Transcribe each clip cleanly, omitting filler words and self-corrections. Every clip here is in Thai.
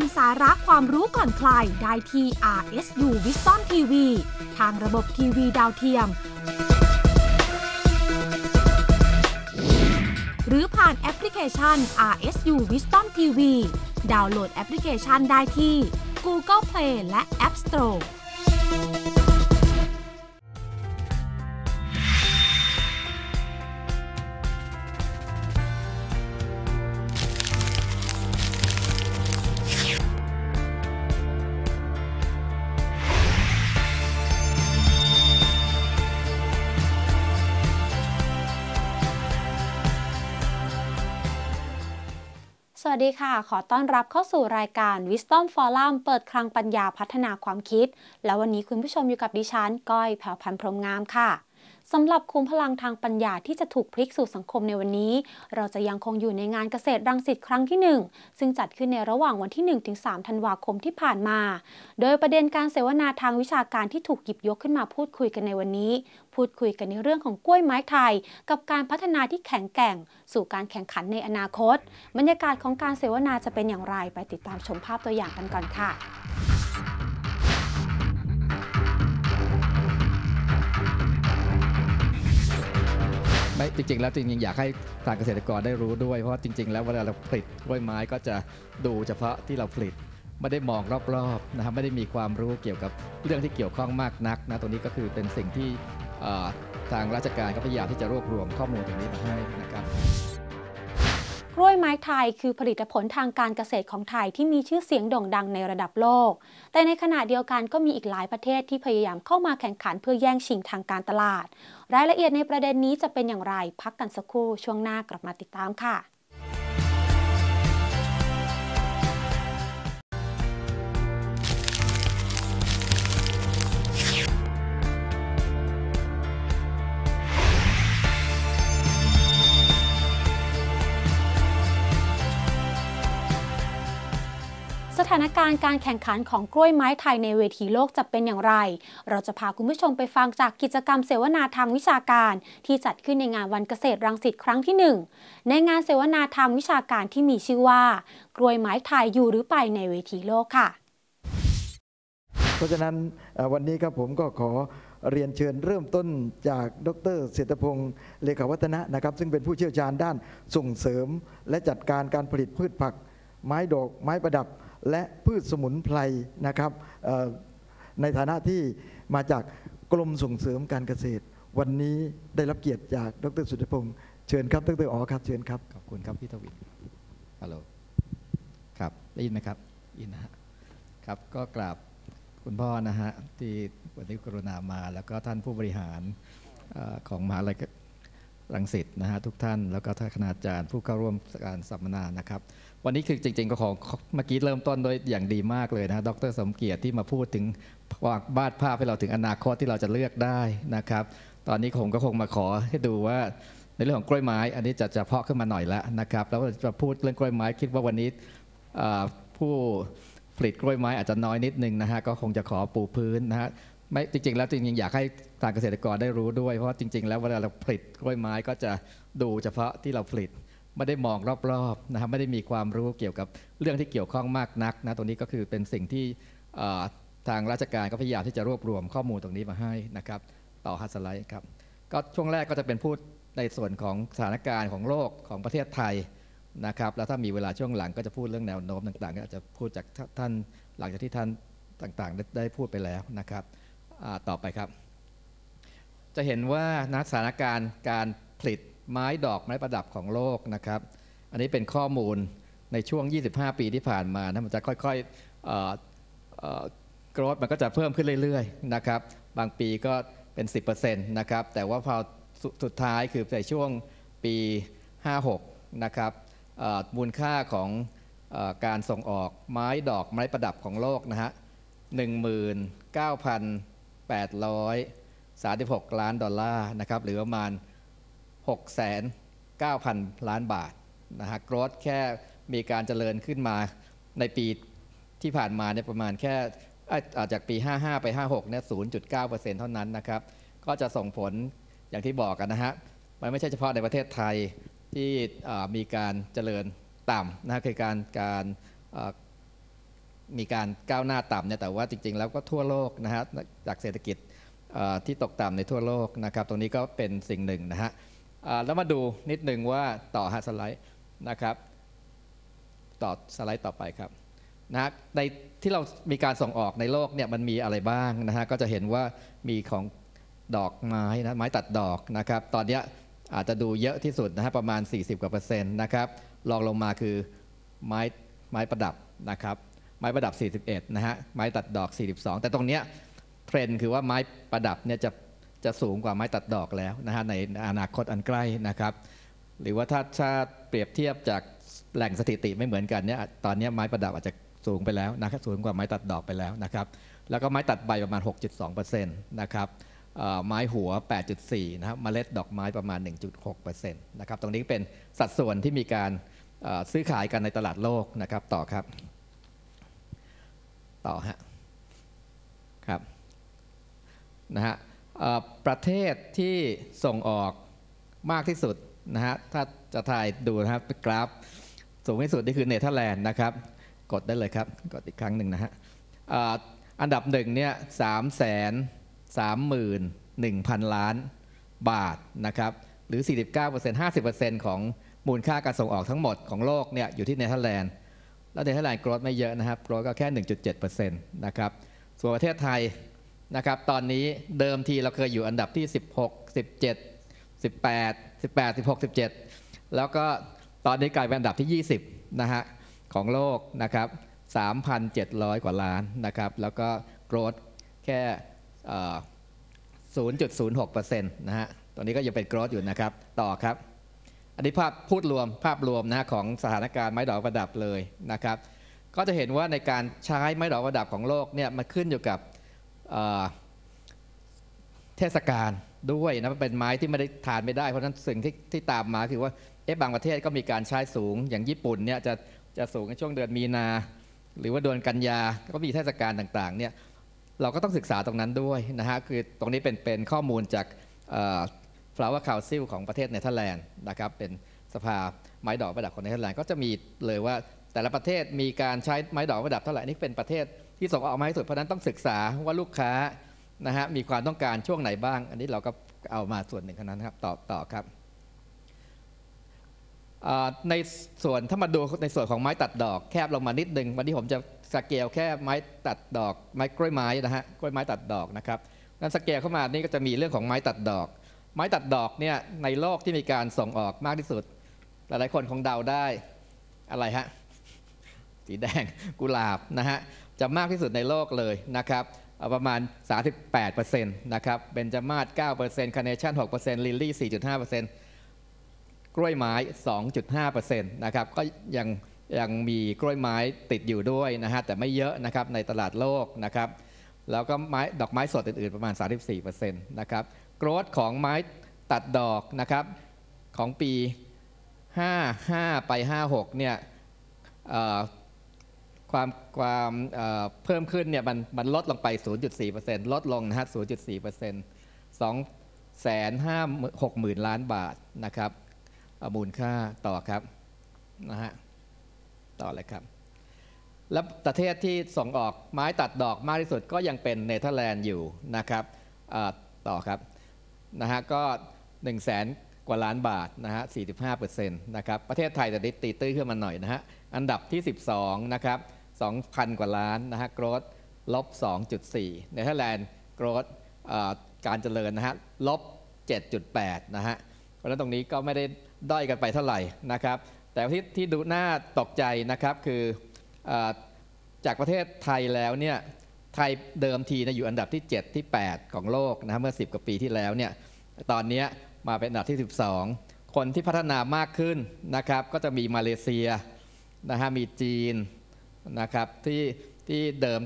มสาระความรู้ก่อนใครได้ที่ RSU Wisdom TV ทางระบบทีวีดาวเทียมหรือผ่านแอปพลิเคชัน RSU Wisdom TV ดาวน์โหลดแอปพลิเคชันได้ที่ Google Play และ App Storeสวัสดีค่ะขอต้อนรับเข้าสู่รายการ Wisdom Forum เปิดคลังปัญญาพัฒนาความคิดแล้ววันนี้คุณผู้ชมอยู่กับดิฉันก้อยแผ่วพันธุ์พรหมงามค่ะสำหรับคุมพลังทางปัญญาที่จะถูกพลิกสู่สังคมในวันนี้เราจะยังคงอยู่ในงานเกษตรรังสิตครั้งที่1ซึ่งจัดขึ้นในระหว่างวันที่ 1-3 ธันวาคมที่ผ่านมาโดยประเด็นการเสวนาทางวิชาการที่ถูกหยิบยกขึ้นมาพูดคุยกันในวันนี้พูดคุยกันในเรื่องของกล้วยไม้ไทยกับการพัฒนาที่แข็งแกร่งสู่การแข่งขันในอนาคตบรรยากาศของการเสวนาจะเป็นอย่างไรไปติดตามชมภาพตัวอย่างกันก่อนค่ะไม่จริงๆแล้วจริงๆอยากให้ทางเกษตรกรได้รู้ด้วยเพราะจริงๆแล้วเวลาเราผลิตกล้วยไม้ก็จะดูเฉพาะที่เราผลิตไม่ได้มองรอบๆนะครับไม่ได้มีความรู้เกี่ยวกับเรื่องที่เกี่ยวข้องมากนักนะตรงนี้ก็คือเป็นสิ่งที่ทางราชการก็พยายามที่จะรวบรวมข้อมูลตรงนี้มาให้นะครับกล้วยไม้ไทยคือผลิตผลทางการเกษตรของไทยที่มีชื่อเสียงโด่งดังในระดับโลกแต่ในขณะเดียวกันก็มีอีกหลายประเทศที่พยายามเข้ามาแข่งขันเพื่อแย่งชิงทางการตลาดรายละเอียดในประเด็นนี้จะเป็นอย่างไรพักกันสักครู่ช่วงหน้ากลับมาติดตามค่ะสถานการณ์การแข่งขันของกล้วยไม้ไทยในเวทีโลกจะเป็นอย่างไรเราจะพาคุณผู้ชมไปฟังจากกิจกรรมเสวนาทางวิชาการที่จัดขึ้นในงานวันเกษตรรังสิตครั้งที่1ในงานเสวนาทางวิชาการที่มีชื่อว่ากล้วยไม้ไทยอยู่หรือไปในเวทีโลกค่ะเพราะฉะนั้นวันนี้ครับผมก็ขอเรียนเชิญเริ่มต้นจากดร.เศรษฐพงศ์เลขาวัฒนะนะครับซึ่งเป็นผู้เชี่ยวชาญด้านส่งเสริมและจัดการการผลิตพืชผักไม้ดอกไม้ประดับและพืชสมุนไพรนะครับในฐานะที่มาจากกรมส่งเสริมการเกษตรวันนี้ได้รับเกียรติจากดร.สุทธิพงศ์เชิญครับดร.อ๋อครับเชิญครับขอบคุณครับพี่ทวินฮัลโหลครับได้ยินไหมครับยินนะครับก็กราบคุณพ่อนะฮะที่วันนี้กรุณามาแล้วก็ท่านผู้บริหารของมหาวิทยาลัยรังสิตนะฮะทุกท่านแล้วก็ท่านคณาจารย์ผู้เข้าร่วมการสัมมนานะครับวันนี้คือจริงๆก็ของเมื่อกี้เริ่มต้นโดยอย่างดีมากเลยนะดร.สมเกียรติที่มาพูดถึงวาดภาพให้เราถึงอนาคตที่เราจะเลือกได้นะครับตอนนี้ผมก็คงมาขอให้ดูว่าในเรื่องของกล้วยไม้อันนี้จะเพาะขึ้นมาหน่อยละนะครับแล้วจะพูดเรื่องกล้วยไม้คิดว่าวันนี้ผู้ผลิตกล้วยไม้อาจจะน้อยนิดนึงนะฮะก็คงจะขอปูพื้นนะฮะไม่จริงๆแล้วจริงๆอยากให้ทางเกษตรกรได้รู้ด้วยเพราะจริงๆแล้วเวลาเราผลิตกล้วยไม้ก็จะดูเฉพาะที่เราผลิตไม่ได้มองรอบๆนะครับไม่ได้มีความรู้เกี่ยวกับเรื่องที่เกี่ยวข้องมากนักนะตรงนี้ก็คือเป็นสิ่งที่ทางราชการก็พยายามที่จะรวบรวมข้อมูลตรงนี้มาให้นะครับต่อฮัสไลด์ครับก็ช่วงแรกก็จะเป็นพูดในส่วนของสถานการณ์ของโลกของประเทศไทยนะครับแล้วถ้ามีเวลาช่วงหลังก็จะพูดเรื่องแนวโน้มต่างๆก็อาจจะพูดจากท่านหลังจากที่ท่านต่างๆได้พูดไปแล้วนะครับต่อไปครับจะเห็นว่านะสถานการณ์การผลิตไม้ดอกไม้ประดับของโลกนะครับอันนี้เป็นข้อมูลในช่วง25ปีที่ผ่านมานะมันจะค่อยๆ growth มันก็จะเพิ่มขึ้นเรื่อยๆนะครับบางปีก็เป็น 10% นะครับแต่ว่าพอสุดท้ายคือในช่วงปี56นะครับมูลค่าของการส่งออกไม้ดอกไม้ประดับของโลกนะฮะ 19,836 ล้านดอลลาร์นะครับหรือประมาณ 6,900 ล้านบาทนะฮะ growth แค่มีการเจริญขึ้นมาในปีที่ผ่านมาเนี่ยประมาณแค่จากปี55ไป56เนี่ย 0.9% เท่านั้นนะครับก็จะส่งผลอย่างที่บอกกันนะฮะมันไม่ใช่เฉพาะในประเทศไทยที่มีการเจริญต่ำนะคือการ มีการก้าวหน้าต่ำเนี่ยแต่ว่าจริงๆแล้วก็ทั่วโลกนะฮะจากเศรษฐกิจที่ตกต่ำในทั่วโลกนะครับตรงนี้ก็เป็นสิ่งหนึ่งนะฮะแล้วมาดูนิดหนึ่งว่าต่อสไลด์นะครับต่อสไลด์ต่อไปครับนะในที่เรามีการส่งออกในโลกเนี่ยมันมีอะไรบ้างนะฮะก็จะเห็นว่ามีของดอกไม้นะไม้ตัดดอกนะครับตอนนี้อาจจะดูเยอะที่สุดนะฮะประมาณ 40% นะครับรองลงมาคือไม้ประดับนะครับไม้ประดับ41นะฮะไม้ตัดดอก42แต่ตรงเนี้ยเทรนด์คือว่าไม้ประดับเนี่ยจะสูงกว่าไม้ตัดดอกแล้วนะฮะในอนาคตอันใกล้นะครับหรือว่าถ้าเปรียบเทียบจากแหล่งสถิติไม่เหมือนกันเนี่ยตอนนี้ไม้ประดับอาจจะสูงไปแล้วนะครับสูงกว่าไม้ตัดดอกไปแล้วนะครับแล้วก็ไม้ตัดใบประมาณ 6.2% นะครับไม้หัว 8.4% นะครับเมล็ดดอกไม้ประมาณ 1.6% นะครับตรงนี้เป็นสัดส่วนที่มีการซื้อขายกันในตลาดโลกนะครับต่อครับต่อฮะครับนะฮะประเทศที่ส่งออกมากที่สุดนะฮะถ้าจะถ่ายดูนะครับกราฟสูงที่สุดนี่คือเนเธอร์แลนด์นะครับกดได้เลยครับกดอีกครั้งหนึ่งนะฮะอันดับหนึ่งเนี่ย331,000 ล้านบาทนะครับหรือ 49% 50% ของมูลค่าการส่งออกทั้งหมดของโลกเนี่ยอยู่ที่เนเธอร์แลนด์แล้วเนเธอร์แลนด์growthไม่เยอะนะครับgrowthก็แค่ 1.7% นะครับส่วนประเทศไทยนะครับตอนนี้เดิมทีเราเคยอยู่อันดับที่16, 17, 18, 16, 17แล้วก็ตอนนี้กลายเป็นอันดับที่20นะฮะของโลกนะครับ 3,700 กว่าล้านนะครับแล้วก็growthแค่ 0.06% นะฮะตอนนี้ก็ยังเป็นgrowthอยู่นะครับต่อครับอันนี้ภาพพูดรวมภาพรวมนะของสถานการณ์ไม้ดอกประดับเลยนะครับก็จะเห็นว่าในการใช้ไม้ดอกประดับของโลกเนี่ยมันขึ้นอยู่กับเทศกาลด้วยนะเป็นไม้ที่ไม่ได้ทานไม่ได้เพราะฉะนั้นสิ่งที่ตามมาคือว่าบางประเทศก็มีการใช้สูงอย่างญี่ปุ่นเนี่ยจะสูงในช่วงเดือนมีนาหรือว่าเดือนกันยาก็มีเทศกาลต่างๆเนี่ยเราก็ต้องศึกษาตรงนั้นด้วยนะฮะคือตรงนี้เป็นข้อมูลจากFlower Council ของประเทศเนเธอร์แลนด์นะครับเป็นสภาไม้ดอกประดับของเนเธอร์แลนด์ก็จะมีเลยว่าแต่ละประเทศมีการใช้ไม้ดอกประดับเท่าไหร่นี่เป็นประเทศที่ส่งออกมาที่สุดเพราะนั้นต้องศึกษาว่าลูกค้านะฮะมีความต้องการช่วงไหนบ้างอันนี้เราก็เอามาส่วนหนึ่งเท่านั้นครับต่อครับในส่วนถ้ามาดูในส่วนของไม้ตัดดอกแคบลงมานิดนึงวันนี้ผมจะสเกลแค่ไม้ตัดดอกไม้กล้วยไม้นะฮะกล้วยไม้ตัดดอกนะครับนั้นสเกลเข้ามานี่ก็จะมีเรื่องของไม้ตัดดอกไม้ตัดดอกเนี่ยในโลกที่มีการส่งออกมากที่สุดหลายๆคนคงเดาได้อะไรฮะสีแดงกุหลาบนะฮะจะมากที่สุดในโลกเลยนะครับประมาณ 38% นะครับเบญจมาศ 9% คาร์เนชั่น 6% ลิลลี่ 4.5% กล้วยไม้ 2.5% นะครับก็ยังมีกล้วยไม้ติดอยู่ด้วยนะฮะแต่ไม่เยอะนะครับในตลาดโลกนะครับแล้วก็ดอกไม้สดอื่นๆประมาณ 34% นะครับโกรธของไม้ตัดดอกนะครับของปี55ไป56เนี่ยความเพิ่มขึ้นเนี่ยมันลดลงไป 0.4% ลดลงนะฮะ 0.4% 250,000 ล้านบาทนะครับมูลค่าต่อครับนะฮะต่อเลยครับและประเทศที่ส่งออกไม้ตัดดอกมากที่สุดก็ยังเป็นเนเธอร์แลนด์อยู่นะครับต่อครับนะฮะก็100,000 กว่าล้านบาทนะฮะ 45% นะครับประเทศไทยจะได้ตีตื้อขึ้นมาหน่อยนะฮะอันดับที่12นะครับ 2,000 กว่าล้านนะฮะ growth -2.4 เนเธอร์แลนด์ growth การเจริญนะฮะ -7.8 นะฮะเพราะฉะนั้นตรงนี้ก็ไม่ได้ด้อยกันไปเท่าไหร่นะครับแต่ที่ดูน่าตกใจนะครับคือจากประเทศไทยแล้วเนี่ยไทยเดิมทีนะอยู่อันดับที่7ที่8ของโลกนะเมื่อ10 กว่าปีที่แล้วเนี่ยตอนนี้มาเป็นอันดับที่12คนที่พัฒนามากขึ้นนะครับก็จะมีมาเลเซียนะฮะมีจีนนะครับที่เดิม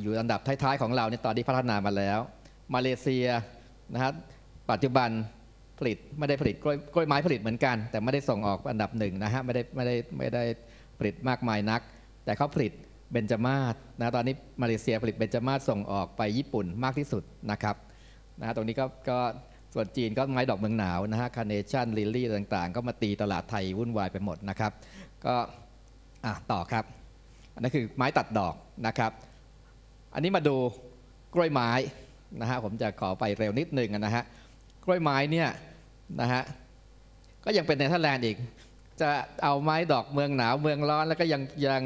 อยู่อันดับท้ายๆของเราเนี่ยตอนนี้พัฒนามาแล้วมาเลเซียนะฮะปัจจุบันผลิตไม่ได้ผลิตกล้วยไม้ผลิตเหมือนกันแต่ไม่ได้ส่งออกอันดับหนึ่งนะฮะไม่ได้ผลิตมากมายนักแต่เขาผลิตเบญจมาศนะตอนนี้มาเลเซียผลิตเบญจมาศส่งออกไปญี่ปุ่นมากที่สุดนะครับนะตรงนี้ก็ส่วนจีนก็ไม้ดอกเมืองหนาวนะฮะคาร์เนชั่นลิลลี่ต่างๆก็มาตีตลาดไทยวุ่นวายไปหมดนะครับก็ต่อครับ อันนั้นคือไม้ตัดดอกนะครับอันนี้มาดูกล้วยไม้นะฮะผมจะขอไปเร็วนิดนึงนะฮะกล้วยไม้เนี่ยนะฮะก็ยังเป็นเนเธอร์แลนด์อีกจะเอาไม้ดอกเมืองหนาวเมืองร้อนแล้วก็ยัง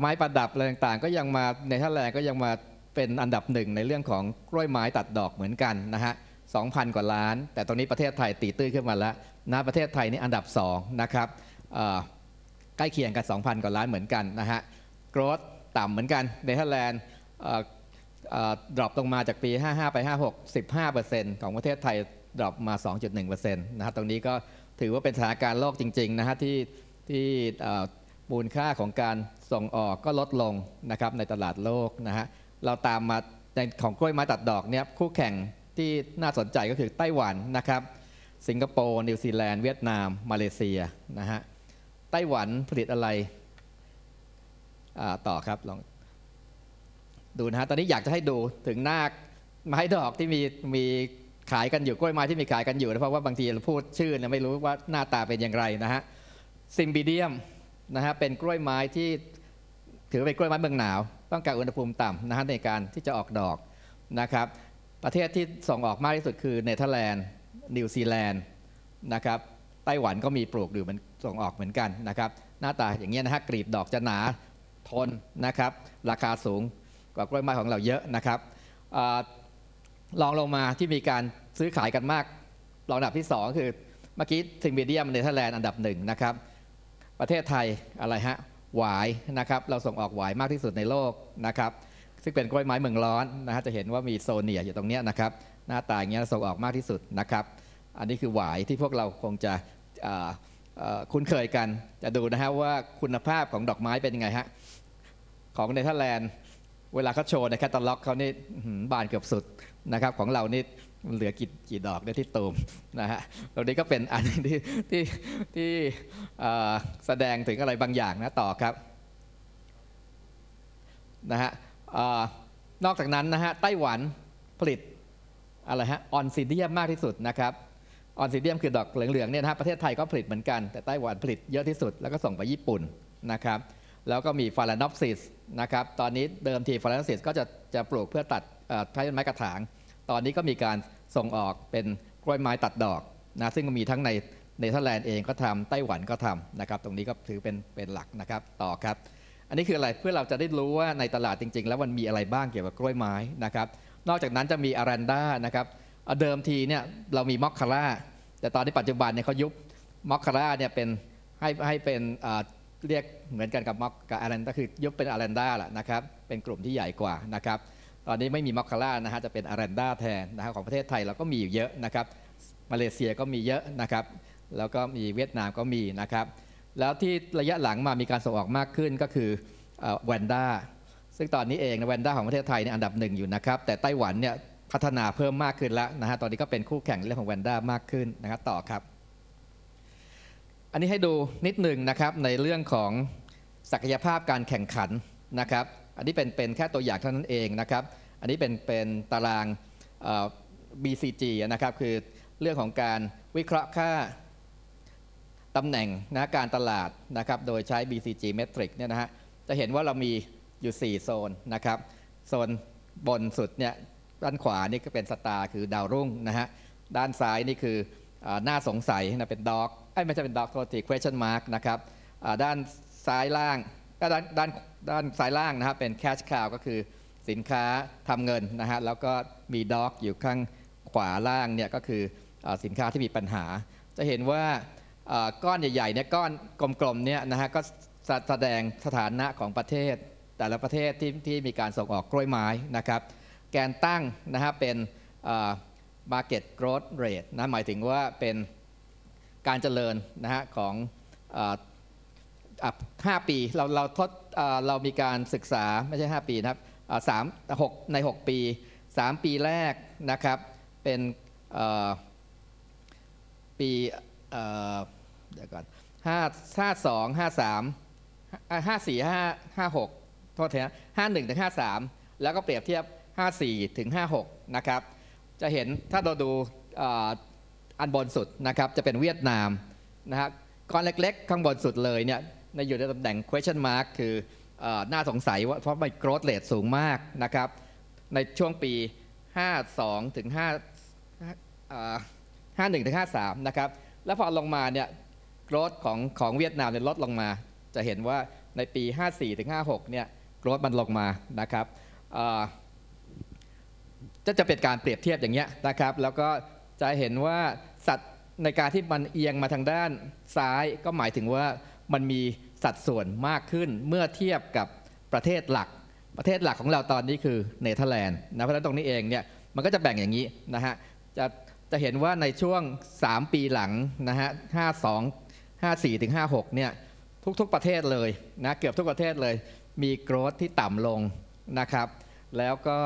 ไม้ประดับอะไรต่างๆก็ยังมาเนเธอร์แลนด์ก็ยังมาเป็นอันดับหนึ่งในเรื่องของกล้วยไม้ตัดดอกเหมือนกันนะฮะ 2,000 กว่าล้านแต่ตอนนี้ประเทศไทยตีตื้นขึ้นมาแล้วนะประเทศไทยนี่อันดับ2นะครับใกล้เคียงกัน 2,000 กว่าล้านเหมือนกันนะฮะโกรธต่ำเหมือนกันเนเธอร์แลนด์ดรอปลงมาจากปี55ไป56 15% ของประเทศไทยดรอปมา 2.1% นะฮะตรงนี้ก็ถือว่าเป็นสถานการณ์โลกจริงๆนะฮะที่มูลค่าของการส่งออกก็ลดลงนะครับในตลาดโลกนะฮะเราตามมาในของกล้วยไม้ตัดดอกเนี่ยคู่แข่งที่น่าสนใจก็คือไต้หวันนะครับสิงคโปร์นิวซีแลนด์เวียดนามมาเลเซียนะฮะไต้หวันผลิตอะไรต่อครับลองดูนะฮะตอนนี้อยากจะให้ดูถึงหน้าไม้ดอกที่มีขายกันอยู่กล้วยไม้ที่มีขายกันอยู่นะเพราะว่าบางทีเราพูดชื่อเนี่ยไม่รู้ว่าหน้าตาเป็นอย่างไรนะฮะซิมบิเดียมนะฮะเป็นกล้วยไม้ที่ถือเป็นกล้วยไม้เมืองหนาวต้องการอุณหภูมิต่ำนะฮะในการที่จะออกดอกนะครับประเทศที่ส่งออกมากที่สุดคือเนเธอร์แลนด์นิวซีแลนด์นะครับไต้หวันก็มีปลูกอยู่มันส่งออกเหมือนกันนะครับหน้าตาอย่างเงี้ยนะฮะกลีบดอกจะหนาทนนะครับราคาสูงกว่ากล้วยไม้ของเราเยอะนะครับลองลงมาที่มีการซื้อขายกันมากรองอันดับที่2คือเมื่อกี้ซิมบิเดียมเนเธอร์แลนด์อันดับ1นะครับประเทศไทยอะไรฮะหวายนะครับเราส่งออกหวายมากที่สุดในโลกนะครับซึ่งเป็นกล้วยไม้เมืองร้อนนะฮะจะเห็นว่ามีโซเนียอยู่ตรงเนี้ยนะครับหน้าตาอย่างเงี้ยส่งออกมากที่สุดนะครับอันนี้คือหวายที่พวกเราคงจะคุ้นเคยกันจะดูนะฮะว่าคุณภาพของดอกไม้เป็นยังไงฮะของเนเธอร์แลนด์เวลาเขาโชว์ในแคตตาล็อกเขานี่บานเกือบสุดนะครับของเรานี่เหลือกี่ดอกได้ที่ตูมนะฮะตรงนี้ก็เป็นอันที่แสดงถึงอะไรบางอย่างนะต่อครับนะฮะนอกจากนั้นนะฮะไต้หวันผลิตอะไรฮะออนซิเดียมมากที่สุดนะครับออนซิเดียมคือดอกเหลืองๆเนี่ยนะฮะประเทศไทยก็ผลิตเหมือนกันแต่ไต้หวันผลิตเยอะที่สุดแล้วก็ส่งไปญี่ปุ่นนะครับแล้วก็มีฟาลานอปซิสนะครับตอนนี้เดิมทีฟาลานอปซิสก็จะปลูกเพื่อตัดใช้เป็นไม้กระถางตอนนี้ก็มีการส่งออกเป็นกล้วยไม้ตัดดอกนะซึ่งมีทั้งในเนเธอร์แลนด์เองก็ทำไต้หวันก็ทำนะครับตรงนี้ก็ถือเป็นหลักนะครับต่อครับอันนี้คืออะไรเพื่อเราจะได้รู้ว่าในตลาดจริงๆแล้วมันมีอะไรบ้างเกี่ยวกับกล้วยไม้นะครับนอกจากนั้นจะมีอารันด้านะครับเดิมทีเนี่ยเรามีมอคคาร่าแต่ตอนนี้ปัจจุบันเนี่ยเขายุบมอคคาร่าเนี่ยเป็นให้เป็นเรียกเหมือนกันกับมอคกับอารันด้าคือยุบเป็นอารันด้าแหละนะครับเป็นกลุ่มที่ใหญ่กว่านะครับตอนนี้ไม่มีมอคคาร่านะฮะจะเป็นอารันด้าแทนนะครับของประเทศไทยเราก็มีอยู่เยอะนะครับมาเลเซียก็มีเยอะนะครับแล้วก็มีเวียดนามก็มีนะครับแล้วที่ระยะหลังมามีการส่งออกมากขึ้นก็คือแวนด้าซึ่งตอนนี้เองแวนด้าของประเทศไทยในอันดับ1อยู่นะครับแต่ไต้หวันเนี่ยพัฒนาเพิ่มมากขึ้นแล้วนะฮะตอนนี้ก็เป็นคู่แข่งเรื่องของแวนด้ามากขึ้นนะครับต่อครับอันนี้ให้ดูนิดหนึ่งนะครับในเรื่องของศักยภาพการแข่งขันนะครับอันนี้เป็นแค่ตัวอย่างเท่านั้นเองนะครับอันนี้เป็นตาราง BCG นะครับคือเรื่องของการวิเคราะห์ค่าตำแหน่งนะการตลาดนะครับโดยใช้ BCG Metric เนี่ยนะฮะจะเห็นว่าเรามีอยู่4โซนนะครับโซนบนสุดเนี่ยด้านขวานี่ก็เป็นสตาร์คือดาวรุ่งนะฮะด้านซ้ายนี่คือน่าสงสัยนะเป็นด็อกไม่ใช่เป็นด็อกโทษที question mark นะครับด้านซ้ายล่างด้านซ้ายล่างนะครับเป็น cash cow ก็คือสินค้าทำเงินนะฮะแล้วก็มีด็อกอยู่ข้างขวาล่างเนี่ยก็คือสินค้าที่มีปัญหาจะเห็นว่าก้อนใหญ่ๆเนี่ยก้อนกลมๆเนี่ยนะฮะก็แสดงสถานะของประเทศแต่ละประเทศที่มีการส่งออกกล้วยไม้นะครับแกนตั้งนะฮะเป็น market growth rate นะหมายถึงว่าเป็นการเจริญนะฮะของ5ปีเรามีการศึกษาไม่ใช่5ปีนะครับ6ปี3ปีแรกนะครับเป็นปีเดี๋ยวก่อน52 53 54 56โทษทีนะ51 ถึง 53แล้วก็เปรียบเทียบ54 ถึง 56นะครับจะเห็นถ้าเราดูอันบนสุดนะครับจะเป็นเวียดนามนะฮะก้อนเล็กๆข้างบนสุดเลยเนี่ยอยู่ในตำแหน่ง question mark คือ น่าสงสัยว่าเพราะมัน growth rate สูงมากนะครับในช่วงปี52ถึง51ถึง53นะครับแล้วพอลงมาเนี่ย growth ของเวียดนามเนี่ยลดลงมาจะเห็นว่าในปี54ถึง56เนี่ย growth มันลงมานะครับจะเป็นการเปรียบเทียบอย่างเงี้ยนะครับแล้วก็จะเห็นว่าสัดในการที่มันเอียงมาทางด้านซ้ายก็หมายถึงว่ามันมีสัดส่วนมากขึ้นเมื่อเทียบกับประเทศหลักของเราตอนนี้คือเนเธอร์แลนด์นะเพราะฉะนั้นตรงนี้เองเนี่ยมันก็จะแบ่งอย่างนี้นะฮะจะเห็นว่าในช่วง3ปีหลังนะฮะ52 54ถึง56เนี่ยทุกประเทศเลยนะเกือบทุกประเทศเลยมีโกรธที่ต่ำลงนะครับแล้วก็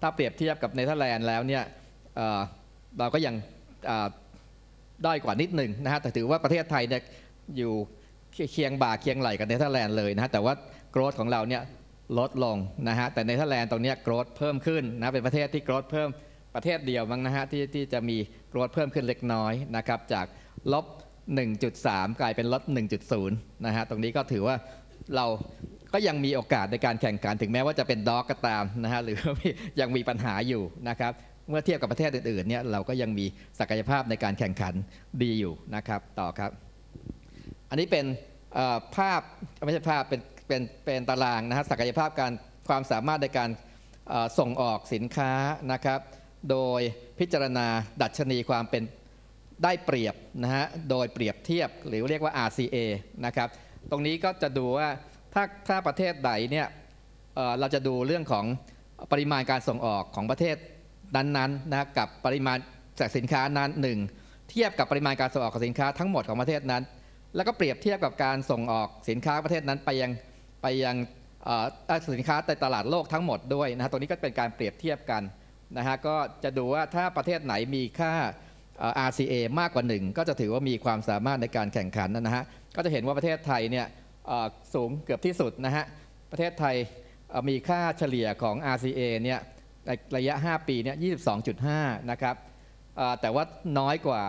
ถ้าเปรียบเทียบกับเนเธอร์แลนด์แล้วเนี่ยเราก็ยังด้อยกว่านิดหนึ่งนะฮะแต่ถือว่าประเทศไทยเนี่ยอยู่เคียงบ่าเคียงไหลกับเนเธอร์แลนด์เลยนะฮะแต่ว่าโกรธของเราเนี่ยลดลงนะฮะแต่เนเธอร์แลนด์ตรงนี้โกรธเพิ่มขึ้นนะเป็นประเทศที่โกรธเพิ่มประเทศเดียวมั้งนะฮะที่จะมีโกรธเพิ่มขึ้นเล็กน้อยนะครับจากลบ 1.3 กลายเป็นลบ 1.0 นะฮะตรงนี้ก็ถือว่าเราก็ยังมีโอกาสในการแข่งขันถึงแม้ว่าจะเป็นด็อกก็ตามนะฮะหรือยังมีปัญหาอยู่นะครับเมื่อเทียบกับประเทศอื่นๆเนี่ยเราก็ยังมีศักยภาพในการแข่งขันดีอยู่นะครับต่อครับอันนี้เป็นภาพไม่ใช่ภาพเป็นตารางนะฮะศักยภาพการความสามารถในการส่งออกสินค้านะครับโดยพิจารณาดัชนีความเป็นได้เปรียบนะฮะโดยเปรียบเทียบหรือเรียกว่า RCA นะครับตรงนี้ก็จะดูว่าถ้าประเทศใดเนี่ยเราจะดูเรื่องของปริมาณการส่งออกของประเทศนั้นๆนะกับปริมาณจากสินค้านั้นหนึ่งเทียบกับปริมาณการส่งออกของสินค้าทั้งหมดของประเทศนั้นแล้วก็เปรียบเทียบกับการส่งออกสินค้าประเทศนั้นไปยังสินค้าในตลาดโลกทั้งหมดด้วยนะตรงนี้ก็เป็นการเปรียบเทียบกันนะฮะก็จะดูว่าถ้าประเทศไหนมีค่า RCA มากกว่า1ก็จะถือว่ามีความสามารถในการแข่งขันนะฮะก็จะเห็นว่าประเทศไทยเนี่ยสูงเกือบที่สุดนะฮะประเทศไทยมีค่าเฉลี่ยของ RCA เนี่ยระยะ5ปีเนี่ย 22.5 นะครับแต่ว่าน้อยกว่า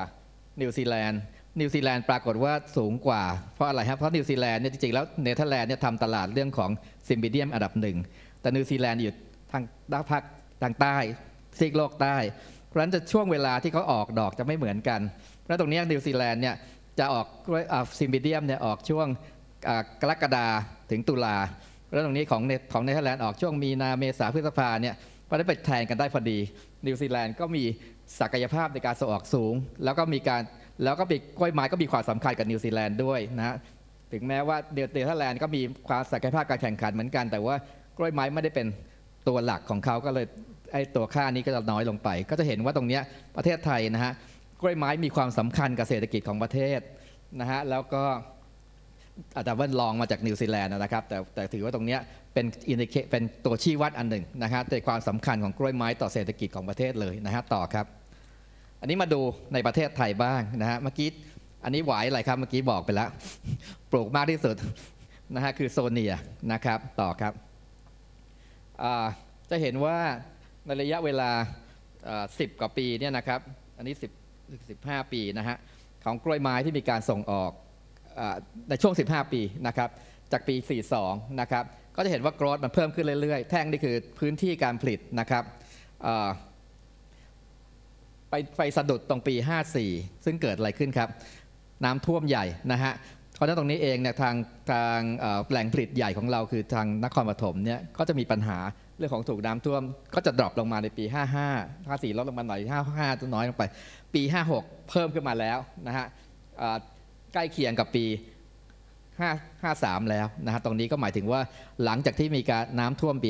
นิวซีแลนด์ปรากฏว่าสูงกว่าเพราะอะไรครับเพราะนิวซีแลนด์เนี่ยจริงๆแล้วเนเธอร์แลนด์เนี่ยทำตลาดเรื่องของซิมบิเดียมอันดับ1แต่นิวซีแลนด์อยู่ทางด้านภาคทางใต้ซีกโลกใต้เพราะฉะนั้นจะช่วงเวลาที่เขาออกดอกจะไม่เหมือนกันเพราะตรงนี้นิวซีแลนด์เนี่ยจะออกซิมบิเดียมเนี่ยออกช่วงกรกฎาถึงตุลาแล้วตรงนี้ของเนเธอร์แลนด์ออกช่วงมีนาเมษาพฤษภาเนี่ยพอได้ไปแทนกันได้พอดีนิวซีแลนด์ก็มีศักยภาพในการส่งออกสูงแล้วก็มีกล้วยไม้ก็มีความสำคัญกับนิวซีแลนด์ด้วยนะถึงแม้ว่าเนเธอร์แลนด์ก็มีความศักยภาพการแข่งขันเหมือนกันแต่ว่ากล้วยไม้ไม่ได้เป็นตัวหลักของเขาก็เลยไอ้ตัวค่านี้ก็จะน้อยลงไปก็จะเห็นว่าตรงนี้ประเทศไทยนะฮะกล้วยไม้มีความสำคัญกับเศรษฐกิจของประเทศนะฮะแล้วก็อาจจะว่าลองมาจากนิวซีแลนด์นะครับแต่ถือว่าตรงนี้เป็นตัวชี้วัดอันหนึ่งนะฮะในความสำคัญของกล้วยไม้ต่อเศรษฐกิจของประเทศเลยนะฮะต่อครับอันนี้มาดูในประเทศไทยบ้างนะฮะเมื่อกี้อันนี้หวายอะไรครับเมื่อกี้บอกไปแล้วปลูกมากที่สุดนะฮะคือโซเนียนะครับต่อครับจะเห็นว่าในระยะเวลา10กว่าปีเนี่ยนะครับอันนี้15ปีนะฮะของกล้วยไม้ที่มีการส่งออกในช่วง15ปีนะครับจากปี42นะครับก็จะเห็นว่าโกรธมันเพิ่มขึ้นเรื่อยๆแท่งนี่คือพื้นที่การผลิตนะครับไปสะดุดตรงปี54ซึ่งเกิดอะไรขึ้นครับน้ำท่วมใหญ่นะฮะเพราะฉะนั้นตรงนี้เองเนี่ยทางแหล่งผลิตใหญ่ของเราคือทางนครปฐมเนี่ยก็จะมีปัญหาเรื่องของถูกน้ำท่วมก็จะดรอปลงมาในปี55 54ลดลงมาหน่อย55ตัวน้อยลงไปปี56เพิ่มขึ้นมาแล้วนะฮะใกล้เคียงกับปี53แล้วนะฮะตรงนี้ก็หมายถึงว่าหลังจากที่มีการน้ำท่วมปี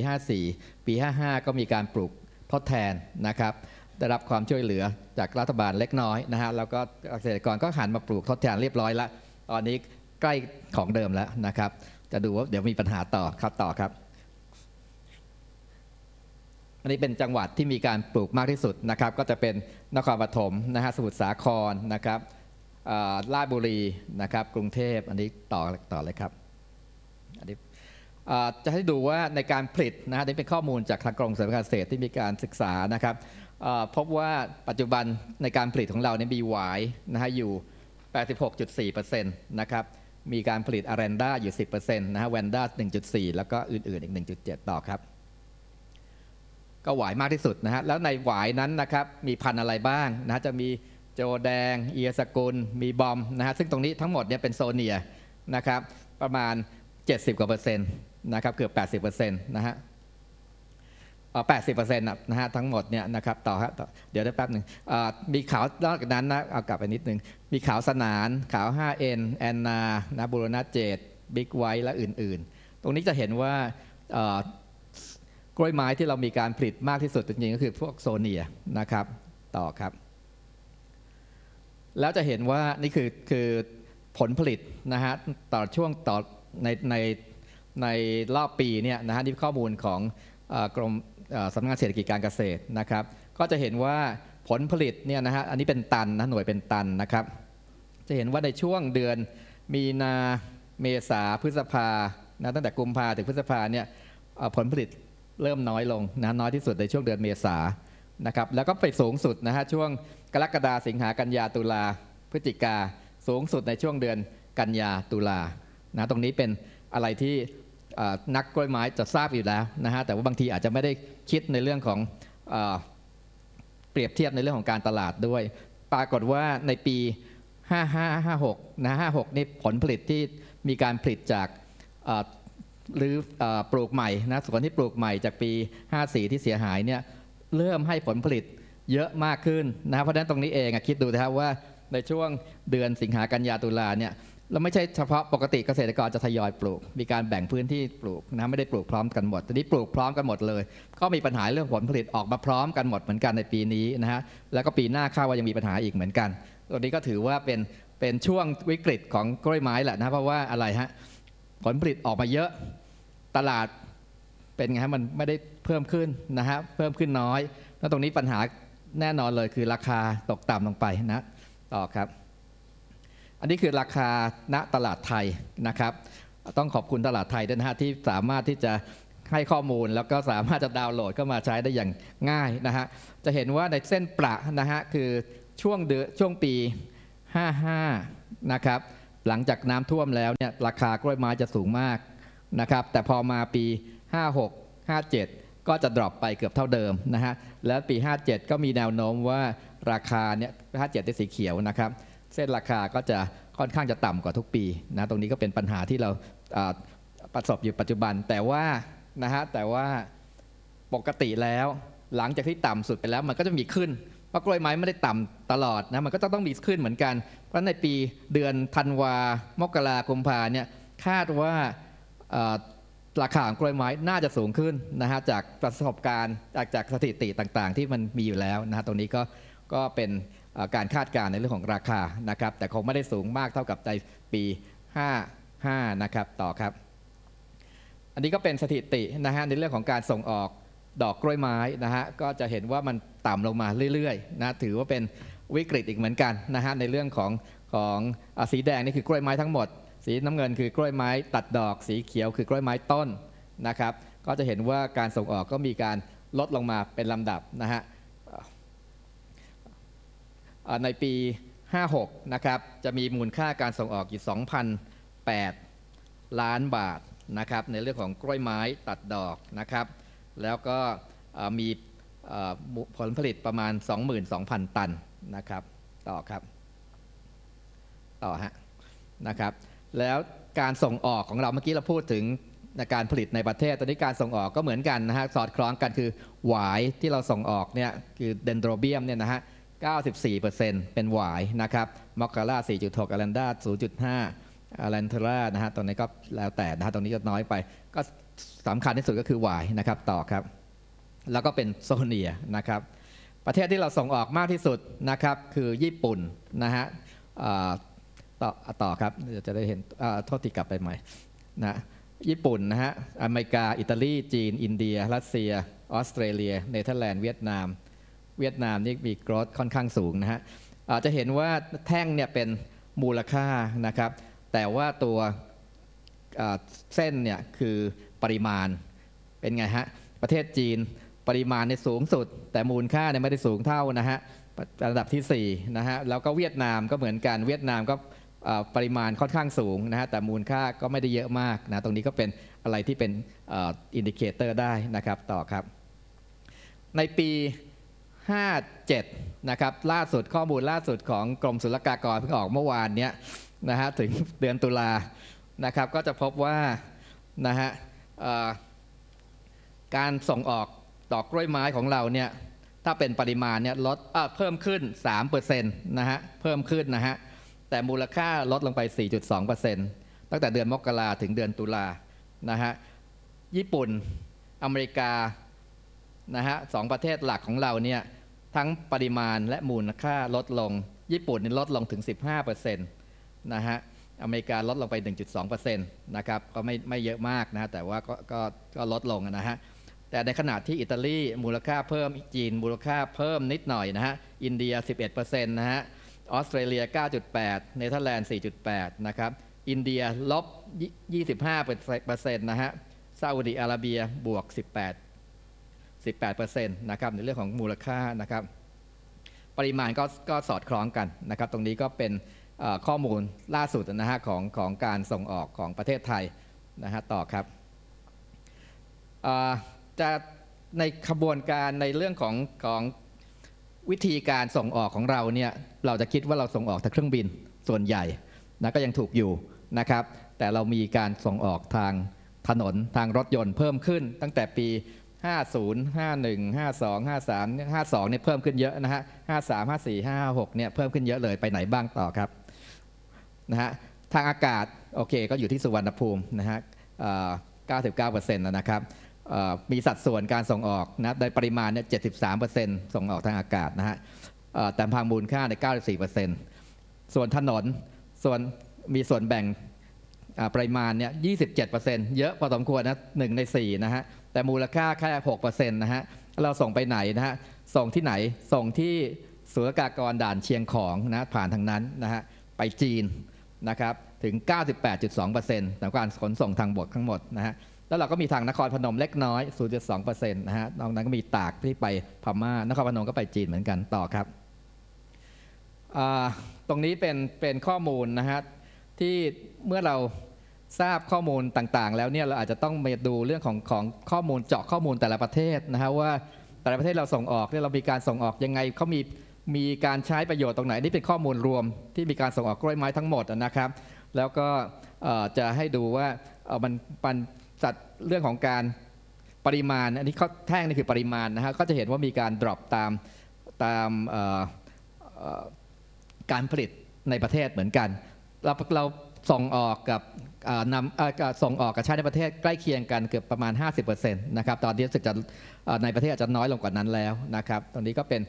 54ปี55ก็มีการปลูกทดแทนนะครับได้รับความช่วยเหลือจากรัฐบาลเล็กน้อยนะฮะแล้วก็เกษตรกรก็หันมาปลูกทดแทนเรียบร้อยละตอนนี้ใกล้ของเดิมแล้วนะครับจะดูว่าเดี๋ยวมีปัญหาต่อครับต่อครับอันนี้เป็นจังหวัดที่มีการปลูกมากที่สุดนะครับก็จะเป็นนครปฐมนะฮะสมุทรสาครนะครับราชบุรีนะครับกรุงเทพอันนี้ต่อเลยครับอันนี้จะให้ดูว่าในการผลิตนะฮะนี่เป็นข้อมูลจากทางกรมส่งเสริมการเกษตรที่มีการศึกษานะครับพบว่าปัจจุบันในการผลิตของเราเนี่ยมีหวายนะฮะอยู่ 86.4% นะครับ มีการผลิตอารันด้าอยู่ 10% นะฮะแวนด้า 1.4 แล้วก็อื่นๆอีก 1.7 ต่อครับก็หวายมากที่สุดนะฮะแล้วในหวายนั้นนะครับมีพันธุ์อะไรบ้างนะจะมีโจแดงเอียสกุลมีบอมนะฮะซึ่งตรงนี้ทั้งหมดเนี่ยเป็นโซเนียนะครับประมาณ70% กว่านะครับเกือบ 80% นะฮะ80% นะฮะทั้งหมดเนี่ยนะครับต่อฮะเดี๋ยวได้แป๊บหนึ่งมีขาวนอกจากนั้นนะเอากลับไปนิดนึงมีขาวสนานขาว 5N แอนนานะบูรณะเจดบิ๊กไวท์และอื่นๆตรงนี้จะเห็นว่ากล้วยไม้ที่เรามีการผลิตมากที่สุดจริงๆก็คือพวกโซเนียนะครับต่อครับแล้วจะเห็นว่านี่คือผลผลิตนะฮะต่อช่วงต่อในรอบปีเนี่ยนะฮะนี่ข้อมูลของกรมสำนักงานเศรษฐกิจการเกษตรนะครับก็จะเห็นว่าผลผลิตเนี่ยนะฮะอันนี้เป็นตันนะหน่วยเป็นตันนะครับจะเห็นว่าในช่วงเดือนมีนาเมษาพฤษภานะตั้งแต่กุมภาถึงพฤษภาเนี่ยผลผลิตเริ่มน้อยลงนะน้อยที่สุดในช่วงเดือนเมษานะครับแล้วก็ไปสูงสุดนะฮะช่วงกรกฎาสิงหากันยาตุลาพฤศจิกาสูงสุดในช่วงเดือนกันยาตุลานะตรงนี้เป็นอะไรที่นักกล้วยไม้จะทราบอยู่แล้วนะฮะแต่ว่าบางทีอาจจะไม่ได้คิดในเรื่องของเปรียบเทียบในเรื่องของการตลาดด้วยปรากฏว่าในปี5556นะ56นี่ผลผลิตที่มีการผลิตจากหรือปลูกใหม่นะส่วนที่ปลูกใหม่จากปี54ที่เสียหายเนี่ยเริ่มให้ผลผลิตเยอะมากขึ้นนะเพราะฉะนั้นตรงนี้เองคิดดูนะครับว่าในช่วงเดือนสิงหากันยาตุลาเนี่ยเราไม่ใช่เฉพาะปกติเกษตรกรจะทยอยปลูกมีการแบ่งพื้นที่ปลูกนะไม่ได้ปลูกพร้อมกันหมดตอนนี้ปลูกพร้อมกันหมดเลยก็มีปัญหาเรื่องผลผลิตออกมาพร้อมกันหมดเหมือนกันในปีนี้นะฮะแล้วก็ปีหน้าคาดว่ายังมีปัญหาอีกเหมือนกันตรงนี้ก็ถือว่าเป็นช่วงวิกฤตของกล้วยไม้แหละนะเพราะว่าอะไรฮะผลผลิตออกมาเยอะตลาดเป็นไงฮะมันไม่ได้เพิ่มขึ้นนะฮะเพิ่มขึ้นน้อยแล้วตรงนี้ปัญหาแน่นอนเลยคือราคาตกต่ำลงไปนะต่อครับอันนี้คือราคาณตลาดไทยนะครับต้องขอบคุณตลาดไทยด้วยนะฮะที่สามารถที่จะให้ข้อมูลแล้วก็สามารถจะดาวน์โหลดเข้ามาใช้ได้อย่างง่ายนะฮะจะเห็นว่าในเส้นประนะฮะคือช่วงปี55นะครับหลังจากน้ำท่วมแล้วเนี่ยราคากล้วยไม้จะสูงมากนะครับแต่พอมาปี56 57ก็จะดรอปไปเกือบเท่าเดิมนะฮะแล้วปี57ก็มีแนวโน้มว่าราคาเนี่ย57ได้สีเขียวนะครับเส้นราคาก็จะค่อนข้างจะต่ำกว่าทุกปีนะตรงนี้ก็เป็นปัญหาที่เราประสบอยู่ปัจจุบันแต่ว่านะฮะแต่ว่าปกติแล้วหลังจากที่ต่ำสุดไปแล้วมันก็จะมีขึ้นเพราะกล้วยไม้ไม่ได้ต่ำตลอดนะมันก็ต้องมีขึ้นเหมือนกันเพราะในปีเดือนธันวามกราคมเนี่ยคาดว่าราคาของกล้วยไม้น่าจะสูงขึ้นนะฮะจากประสบการณ์จากสถิติต่างๆที่มันมีอยู่แล้วนะฮะตรงนี้ก็เป็นการคาดการณ์ในเรื่องของราคานะครับแต่คงไม่ได้สูงมากเท่ากับในปี55นะครับต่อครับอันนี้ก็เป็นสถิตินะฮะในเรื่องของการส่งออกดอกกล้วยไม้นะฮะก็จะเห็นว่ามันต่ำลงมาเรื่อยๆนะถือว่าเป็นวิกฤตอีกเหมือนกันนะฮะในเรื่องของสีแดงนี่คือกล้วยไม้ทั้งหมดสีน้ำเงินคือกล้วยไม้ตัดดอกสีเขียวคือกล้วยไม้ต้นนะครับก็จะเห็นว่าการส่งออกก็มีการลดลงมาเป็นลำดับนะฮะในปี56นะครับจะมีมูลค่าการส่งออกอยู่ 2,008 ล้านบาทนะครับในเรื่องของกล้วยไม้ตัดดอกนะครับแล้วก็มีผลผลิตประมาณ 22,000 ตันนะครับต่อครับต่อฮะนะครับแล้วการส่งออกของเราเมื่อกี้เราพูดถึงการผลิตในประเทศตอนนี้การส่งออกก็เหมือนกันนะฮะสอดคล้องกันคือหวายที่เราส่งออกเนี่ยคือเดนโดรเบียมเนี่ยนะฮะ94% เป็นหวายนะครับมอคคาร่า 4.6 อารันด้า 0.5 อารันเทรานะฮะตรงนี้ก็แล้วแต่นะฮะตรงนี้ก็น้อยไปก็สำคัญที่สุดก็คือหวายนะครับต่อครับแล้วก็เป็นโซเนียนะครับประเทศที่เราส่งออกมากที่สุดนะครับคือญี่ปุ่นนะฮะต่อครับจะได้เห็นโทษทีกลับไปใหม่นะญี่ปุ่นนะฮะอเมริกาอิตาลีจีนอินเดียรัสเซียออสเตรเลียเนเธอร์แลนด์เวียดนามนี่มีกรอสค่อนข้างสูงนะฮะจะเห็นว่าแท่งเนี่ยเป็นมูลค่านะครับแต่ว่าตัวเส้นเนี่ยคือปริมาณเป็นไงฮะประเทศจีนปริมาณเนี่ยสูงสุดแต่มูลค่าเนี่ยไม่ได้สูงเท่านะฮะระดับที่4นะฮะแล้วก็เวียดนามก็เหมือนกันเวียดนามก็ ปริมาณค่อนข้างสูงนะฮะแต่มูลค่าก็ไม่ได้เยอะมากนะตรงนี้ก็เป็นอะไรที่เป็นอินดิเคเตอร์ได้นะครับต่อครับในปี57นะครับล่าสุดข้อมูลล่าสุดของกรมศุลกากรเพิ่งออกเมื่อวานเนี้ยนะฮะถึงเดือนตุลานะครับก็จะพบว่านะฮะการส่งออกดอกกล้วยไม้ของเราเนี่ยถ้าเป็นปริมาณเนี่ยลดเพิ่มขึ้น 3% นะฮะเพิ่มขึ้นนะฮะแต่มูลค่าลดลงไป 4.2% ตั้งแต่เดือนมกราถึงเดือนตุลานะฮะญี่ปุ่นอเมริกานะฮะสองประเทศหลักของเราเนี่ยทั้งปริมาณและมูลค่าลดลงญี่ปุ่นลดลงถึง 15% นะฮะอเมริกาลดลงไป 1.2% นะครับก็ไม่เยอะมากนะฮะแต่ว่าก็ลดลงนะฮะแต่ในขณะที่อิตาลีมูลค่าเพิ่มจีนมูลค่าเพิ่มนิดหน่อยนะฮะอินเดีย 11% นะฮะออสเตรเลีย 9.8 เนเธอร์แลนด์ 4.8 นะครับอินเดียลบ 25% นะฮะซาอุดิอาระเบียบวก 18% นะครับในเรื่องของมูลค่านะครับปริมาณก็สอดคล้องกันนะครับตรงนี้ก็เป็นข้อมูลล่าสุดนะฮะของการส่งออกของประเทศไทยนะฮะต่อครับจะในขบวนการในเรื่องของวิธีการส่งออกของเราเนี่ยเราจะคิดว่าเราส่งออกทางเครื่องบินส่วนใหญ่นะก็ยังถูกอยู่นะครับแต่เรามีการส่งออกทางถนนทางรถยนต์เพิ่มขึ้นตั้งแต่ปี50 51 52 53 52เนี่ยเพิ่มขึ้นเยอะนะฮะ53 54 56เนี่ยเพิ่มขึ้นเยอะเลยไปไหนบ้างต่อครับนะฮะทางอากาศโอเคก็อยู่ที่สุวรรณภูมินะฮะ99% นะครับมีสัดส่วนการส่งออกนะในปริมาณเนี่ย 73% ส่งออกทางอากาศนะฮะแต่ทางมูลค่าใน 94% ส่วนถนนส่วนมีส่วนแบ่งปริมาณเนี่ย 27% เยอะพอสมควรนะ1ใน4นะฮะแต่มูลค่าแค่ 6% นะฮะเราส่งไปไหนนะฮะส่งที่ไหนส่งที่ศุลกากรด่านเชียงของนะผ่านทางนั้นนะฮะไปจีนนะครับถึง 98.2% จากการขนส่งทางบกทั้งหมดนะฮะแล้วเราก็มีทางนครพนมเล็กน้อย 0.2% นะฮะนอกนั้นก็มีตากที่ไปพม่านครพนมก็ไปจีนเหมือนกันต่อครับตรงนี้เป็นข้อมูลนะฮะที่เมื่อเราทราบข้อมูลต่างๆแล้วเนี่ยเราอาจจะต้องมาดูเรื่องของข้อมูลเจาะข้อมูลแต่ละประเทศนะฮะว่าแต่ละประเทศเราส่งออกเนี่ยเรามีการส่งออกยังไงเขามีการใช้ประโยชน์ตรงไหนนี่เป็นข้อมูลรวมที่มีการส่งออกกล้วยไม้ทั้งหมดนะครับแล้วก็จะให้ดูว่ามันจัดเรื่องของการปริมาณอันนี้เขาแท่งนี่คือปริมาณนะฮะก็จะเห็นว่ามีการดรอปตามการผลิตในประเทศเหมือนกันเราส่งออกกับส่งออกกับชาติในประเทศใกล้เคียงกันเกือบประมาณ 50% นะครับตอนนี้รู้สึกจะในประเทศอาจจะน้อยลงกว่านั้นแล้วนะครับตรงนี้ก็เป็น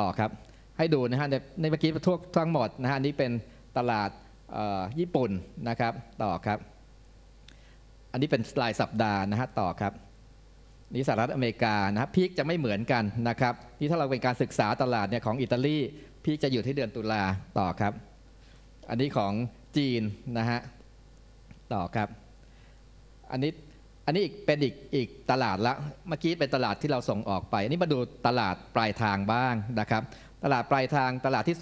ต่อครับให้ดูนะฮะในเมื่อกี้ทั่วทั้งหมดนะฮะนี่เป็นตลาดญี่ปุ่นนะครับต่อครับอันนี้เป็นรายสัปดาห์นะฮะต่อครับนี่สหรัฐอเมริกานะฮะพีคจะไม่เหมือนกันนะครับนี่ถ้าเราเป็นการศึกษาตลาดเนี่ยของอิตาลีพีคจะอยู่ที่เดือนตุลาต่อครับอันนี้ของจีนนะฮะต่อครับอันนี้เป็นอีกตลาดละเมื่อกี้เป็นตลาดที่เราส่งออกไปอันนี้มาดูตลาดปลายทางบ้างนะครับตลาดปลายทางตลาดที่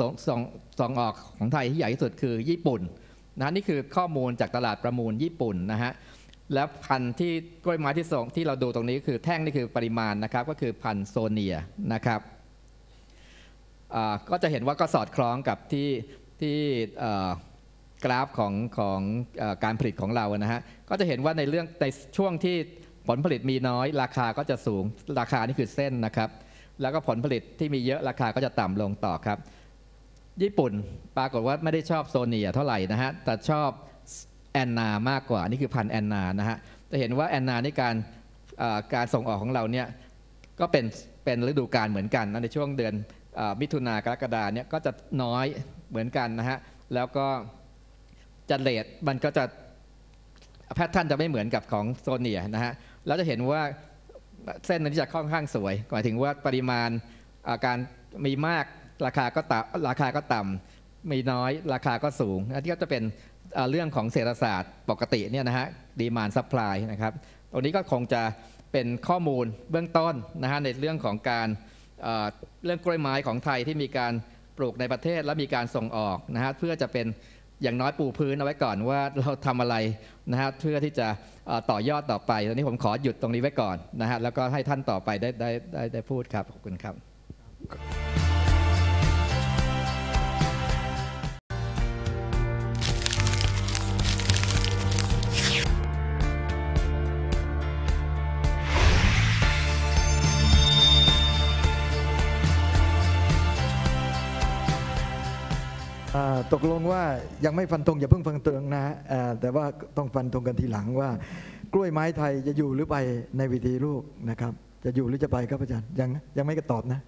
ส่งออกของไทยที่ใหญ่ที่สุดคือญี่ปุ่นนะนี่คือข้อมูลจากตลาดประมูลญี่ปุ่นนะฮะแล้วพันธุ์ที่กล้วยไม้ที่ส่งที่เราดูตรงนี้คือแท่งนี่คือปริมาณนะครับก็คือพันธุ์โซเนียนะครับก็จะเห็นว่าก็สอดคล้องกับที่กราฟของการผลิตของเรานะฮะก็จะเห็นว่าในเรื่องในช่วงที่ผลผลิตมีน้อยราคาก็จะสูงราคานี่คือเส้นนะครับแล้วก็ผลผลิตที่มีเยอะราคาก็จะต่ำลงต่อครับญี่ปุ่นปรากฏว่าไม่ได้ชอบโซเนียเท่าไหร่นะฮะแต่ชอบแอนนามากกว่านี่คือพันธุ์แอนนานะฮะจะเห็นว่าแอนนาในการส่งออกของเราเนี่ยก็เป็นฤดูกาลเหมือนกันนะในช่วงเดือนมิถุนากรกฎาเนี่ยก็จะน้อยเหมือนกันนะฮะแล้วก็จะเลทมันก็จะแพทเทิร์นจะไม่เหมือนกับของโซเนียนะฮะแล้วจะเห็นว่าเส้นนี้จะค่อนข้างสวยหมายถึงว่าปริมาณการมีมากราคาก็ต่ำมีน้อยราคาก็สูงอันนี้ก็จะเป็นเรื่องของเศรษฐศาสตร์ปกติเนี่ยนะฮะ demand supply นะครับตรงนี้ก็คงจะเป็นข้อมูลเบื้องต้นนะฮะในเรื่องของการเรื่องกล้วยไม้ของไทยที่มีการปลูกในประเทศและมีการส่งออกนะฮะเพื่อจะเป็น อย่างน้อยปูพื้นเอาไว้ก่อนว่าเราทำอะไรนะฮะเพื่อที่จะต่อยอดต่อไปตอนนี้ผมขอหยุดตรงนี้ไว้ก่อนนะฮะแล้วก็ให้ท่านต่อไปได้พูดครับขอบคุณครับตกลงว่ายังไม่ฟันธงอย่าเพิ่งฟันธงนะฮะแต่ว่าต้องฟันธงกันทีหลังว่ากล้วยไม้ไทยจะอยู่หรือไปในวิธีลูกนะครับจะอยู่หรือจะไปครับอาจารย์ยังไม่ตอบนะ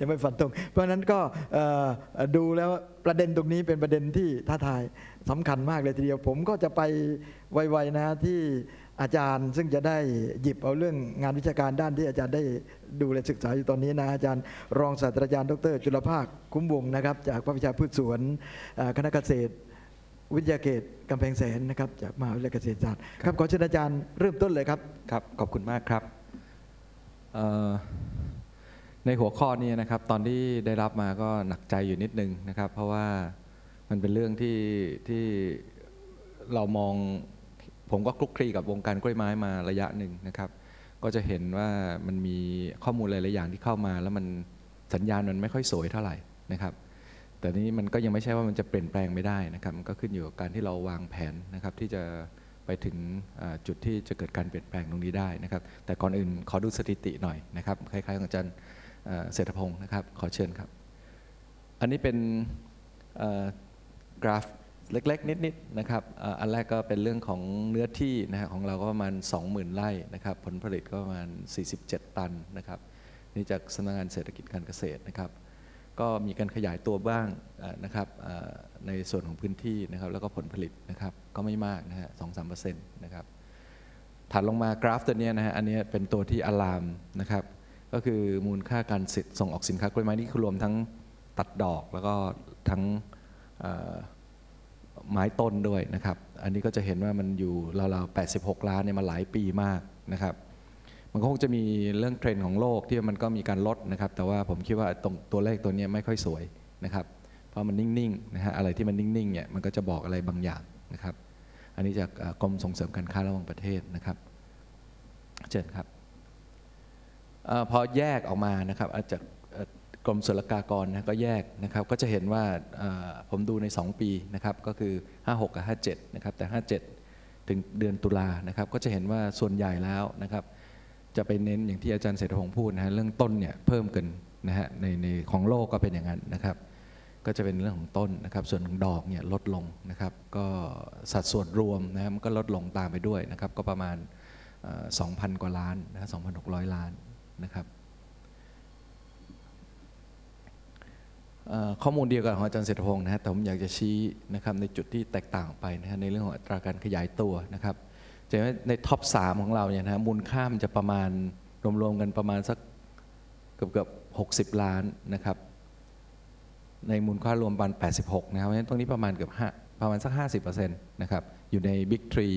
ยังไม่ฟันธงเพราะฉะนั้นก็ดูแล้วประเด็นตรงนี้เป็นประเด็นที่ท้าทายสำคัญมากเลยทีเดียวผมก็จะไปไวๆนะที่อาจารย์ซึ่งจะได้หยิบเอาเรื่องงานวิชาการด้านที่อาจารย์ได้ดูและศึกษาอยู่ตอนนี้นะอาจารย์รองศาสตราจารย์ดร.จุลภาคคุ้มวงนะครับจากภาควิชาพืชสวนคณะเกษตรวิทยาเขตกำแพงแสนนะครับจากมหาวิทยาลัยเกษตรศาสตร์ครับขอเชิญอาจารย์เริ่มต้นเลยครับครับขอบคุณมากครับในหัวข้อนี้นะครับตอนที่ได้รับมาก็หนักใจอยู่นิดนึงนะครับเพราะว่ามันเป็นเรื่องที่เรามองผมก็คลุกคลีกับวงการกล้วยไม้มาระยะหนึ่งนะครับก็จะเห็นว่ามันมีข้อมูลหลายๆอย่างที่เข้ามาแล้วมันสัญญาณมันไม่ค่อยสวยเท่าไหร่นะครับแต่นี้มันก็ยังไม่ใช่ว่ามันจะเปลี่ยนแปลงไม่ได้นะครับมันก็ขึ้นอยู่กับการที่เราวางแผนนะครับที่จะไปถึงจุดที่จะเกิดการเปลี่ยนแปลงตรงนี้ได้นะครับแต่ก่อนอื่นขอดูสถิติหน่อยนะครับคล้ายๆของอาจารย์เศรษฐพงศ์นะครับขอเชิญครับอันนี้เป็นกราฟเล็กๆนิดๆนะครับอันแรกก็เป็นเรื่องของเนื้อที่นะฮะของเราก็ประมาณ 20,000 ไร่นะครับผลผลิตก็ประมาณ47 ตันนะครับนี่จากสำนักงานเศรษฐกิจการเกษตรนะครับก็มีการขยายตัวบ้างนะครับในส่วนของพื้นที่นะครับแล้วก็ผลผลิตนะครับก็ไม่มากนะฮะ 2-3% นะครับถัดลงมากราฟตัวนี้นะฮะอันนี้เป็นตัวที่อลามนะครับก็คือมูลค่าการส่งออกสินค้ากล้วยไม้นี่คือรวมทั้งตัดดอกแล้วก็ทั้งไม้ต้นด้วยนะครับอันนี้ก็จะเห็นว่ามันอยู่ราวๆ86ล้านเนี่ยมาหลายปีมากนะครับมันก็คงจะมีเรื่องเทรนด์ของโลกที่มันก็มีการลดนะครับแต่ว่าผมคิดว่าตรงตัวเลขตัวนี้ไม่ค่อยสวยนะครับเพราะมันนิ่งๆนะฮะอะไรที่มันนิ่งๆเนี่ยมันก็จะบอกอะไรบางอย่างนะครับอันนี้จากกรมส่งเสริมการค้าระหว่างประเทศนะครับเชิญครับพอแยกออกมานะครับจากกรมศุลกากรนะก็แยกนะครับก็จะเห็นว่าผมดูใน2ปีนะครับก็คือ56กับ57นะครับแต่57ถึงเดือนตุลานะครับก็จะเห็นว่าส่วนใหญ่แล้วนะครับจะไปเน้นอย่างที่อาจารย์เศรษฐพงศ์พูดนะฮะเรื่องต้นเนี่ยเพิ่มขึ้นนะฮะในของโลกก็เป็นอย่างนั้นนะครับก็จะเป็นเรื่องของต้นนะครับส่วนของดอกเนี่ยลดลงนะครับก็สัดส่วนรวมนะมันก็ลดลงตามไปด้วยนะครับก็ประมาณ 2,000 กว่าล้านนะ 2,600 ล้านนะครับข้อมูลเดียวกันของอาจารย์เศรษฐพงศ์นะฮะแต่ผมอยากจะชี้นะครับในจุดที่แตกต่างไปนะฮะในเรื่องของอัตราการขยายตัวนะครับจะเห็นว่าในท็อป3ของเราเนี่ยนะมูลค่ามันจะประมาณรวมๆกันประมาณสักเกือบ60ล้านนะครับในมูลค่ารวมประมาณ86นะครับเพราะฉะนั้นตรงนี้ประมาณเกือบประมาณสัก 50% นะครับอยู่ในบิ๊กทรี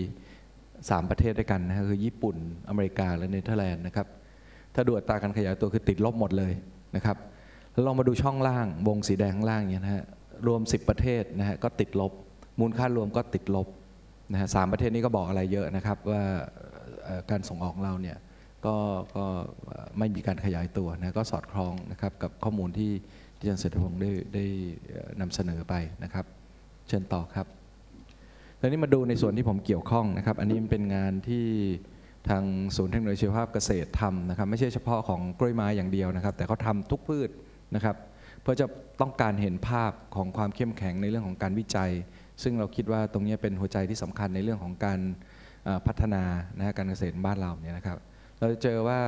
3ประเทศด้วยกันนะฮะคือญี่ปุ่นอเมริกาและเนเธอร์แลนด์นะครับถ้าดูอัตราการขยายตัวคือติดลบหมดเลยนะครับลองมาดูช่องล่างวงสีแดงข้างล่างเนี่ยนะฮะรวม10ประเทศนะฮะก็ติดลบมูลค่ารวมก็ติดลบนะฮะ3ประเทศนี้ก็บอกอะไรเยอะนะครับว่าการส่งออกเราเนี่ยก็ไม่มีการขยายตัวนะก็สอดคล้องนะครับกับข้อมูลที่อาจารย์เศรษฐพงศ์ได้นำเสนอไปนะครับเชิญต่อครับตอนนี้มาดูในส่วนที่ผมเกี่ยวข้องนะครับอันนี้เป็นงานที่ทางศูนย์เทคโนโลยีชีวภาพเกษตรทำนะครับไม่ใช่เฉพาะของกล้วยไม้อย่างเดียวนะครับแต่เขาทำทุกพืชนะครับเพื่อจะต้องการเห็นภาพของความเข้มแข็งในเรื่องของการวิจัยซึ่งเราคิดว่าตรงนี้เป็นหัวใจที่สำคัญในเรื่องของการพัฒนานะการเกษตรบ้านเราเนี่ยนะครับเราจะเจอว่า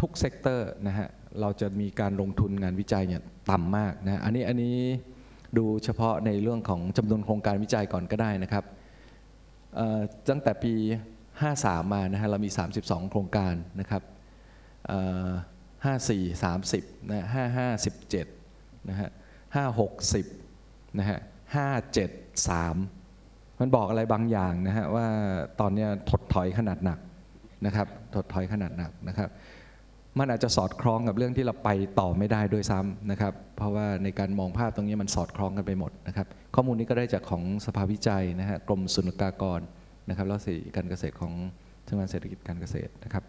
ทุกเซกเตอร์นะฮะเราจะมีการลงทุนงานวิจัยเนี่ยต่ำมากนะอันนี้ดูเฉพาะในเรื่องของจำนวนโครงการวิจัยก่อนก็ได้นะครับตั้งแต่ปี53มานะฮะเรามี32โครงการนะครับ54 30นะ55 17นะฮะ56 10นะฮะ573มันบอกอะไรบางอย่างนะฮะว่าตอนนี้ถดถอยขนาดหนักนะครับ มันอาจจะสอดคล้องกับเรื่องที่เราไปต่อไม่ได้ด้วยซ้ำนะครับเพราะว่าในการมองภาพตรงนี้มันสอดคล้องกันไปหมดนะครับข้อมูลนี้ก็ได้จากของสภาวิจัยนะฮะกรมศุลกากรนะครับแล้วสี่การเกษตรของสำนักงานเศรษฐกิจการเกษตรนะครับ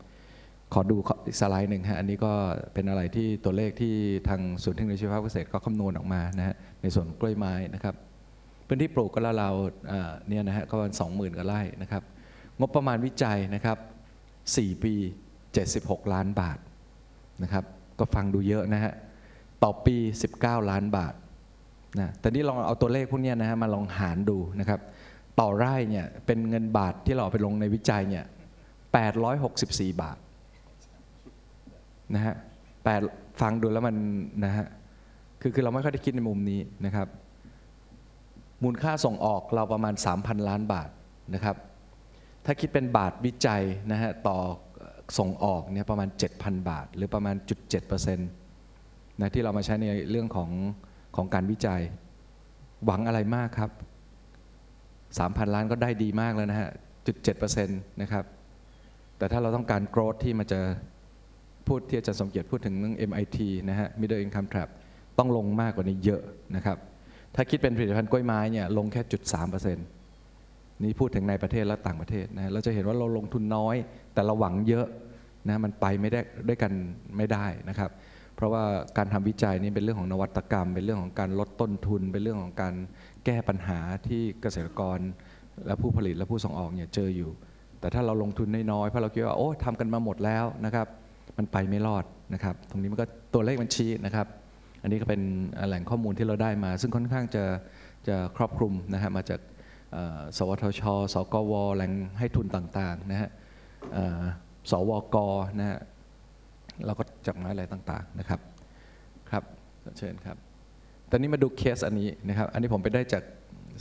ขอดูอีกสไลด์หนึ่งฮะอันนี้ก็เป็นอะไรที่ตัวเลขที่ทางศูนย์เทคโนโลยีภาคเกษตรก็คำนวณออกมานะฮะในส่วนกล้วยไม้นะครับพื้นที่ปลูกก็ละเราเนี่ยนะฮะก็ประมาณ 20,000 กว่าไร่นะครับงบประมาณวิจัยนะครับ4ปี76ล้านบาทนะครับก็ฟังดูเยอะนะฮะต่อปี19ล้านบาทนะแต่นี่ลองเอาตัวเลขพวกนี้นะฮะมาลองหารดูนะครับต่อไร่เนี่ยเป็นเงินบาทที่เราเอาไปลงในวิจัยเนี่ย864บาทนะฮะ8ฟังดูแล้วมันนะฮะคือเราไม่ค่อยได้คิดในมุมนี้นะครับมูลค่าส่งออกเราประมาณ 3,000 ล้านบาทนะครับถ้าคิดเป็นบาทวิจัยนะฮะต่อส่งออกเนี่ยประมาณ 7,000 บาทหรือประมาณ 0.7% นะที่เรามาใช้ในเรื่องของการวิจัยหวังอะไรมากครับ 3,000 ล้านก็ได้ดีมากแล้วนะฮะ 0.7% นะครับแต่ถ้าเราต้องการ growth ที่มันจะพูดที่อาจารย์สมเกียรติพูดถึงเรื่อง MIT นะฮะ Middle Income Trap ต้องลงมากกว่านี้เยอะนะครับถ้าคิดเป็นผลิตภัณฑ์กล้วยไม้เนี่ยลงแค่ 0.3% นี่พูดถึงในประเทศและต่างประเทศนะเราจะเห็นว่าเราลงทุนน้อยแต่เราหวังเยอะนะมันไปไม่ได้ด้วยกันไม่ได้นะครับเพราะว่าการทำวิจัยนี่เป็นเรื่องของนวัตกรรมเป็นเรื่องของการลดต้นทุนเป็นเรื่องของการแก้ปัญหาที่เกษตรกรและผู้ผลิตและผู้ส่งออกเนี่ยเจออยู่แต่ถ้าเราลงทุนน้อยๆเพราะเราคิดว่าโอ้ทำกันมาหมดแล้วนะครับมันไปไม่รอดนะครับตรงนี้มันก็ตัวเลขมันชี้นะครับอันนี้ก็เป็นแหล่งข้อมูลที่เราได้มาซึ่งค่อนข้างจะครอบคลุมนะฮะมาจากสวทช.สกว.แหล่งให้ทุนต่างๆนะฮะสวก.นะฮะแล้วก็จากอะไรต่างๆนะครับครับเชิญครับตอนนี้มาดูเคสอันนี้นะครับอันนี้ผมไปได้จาก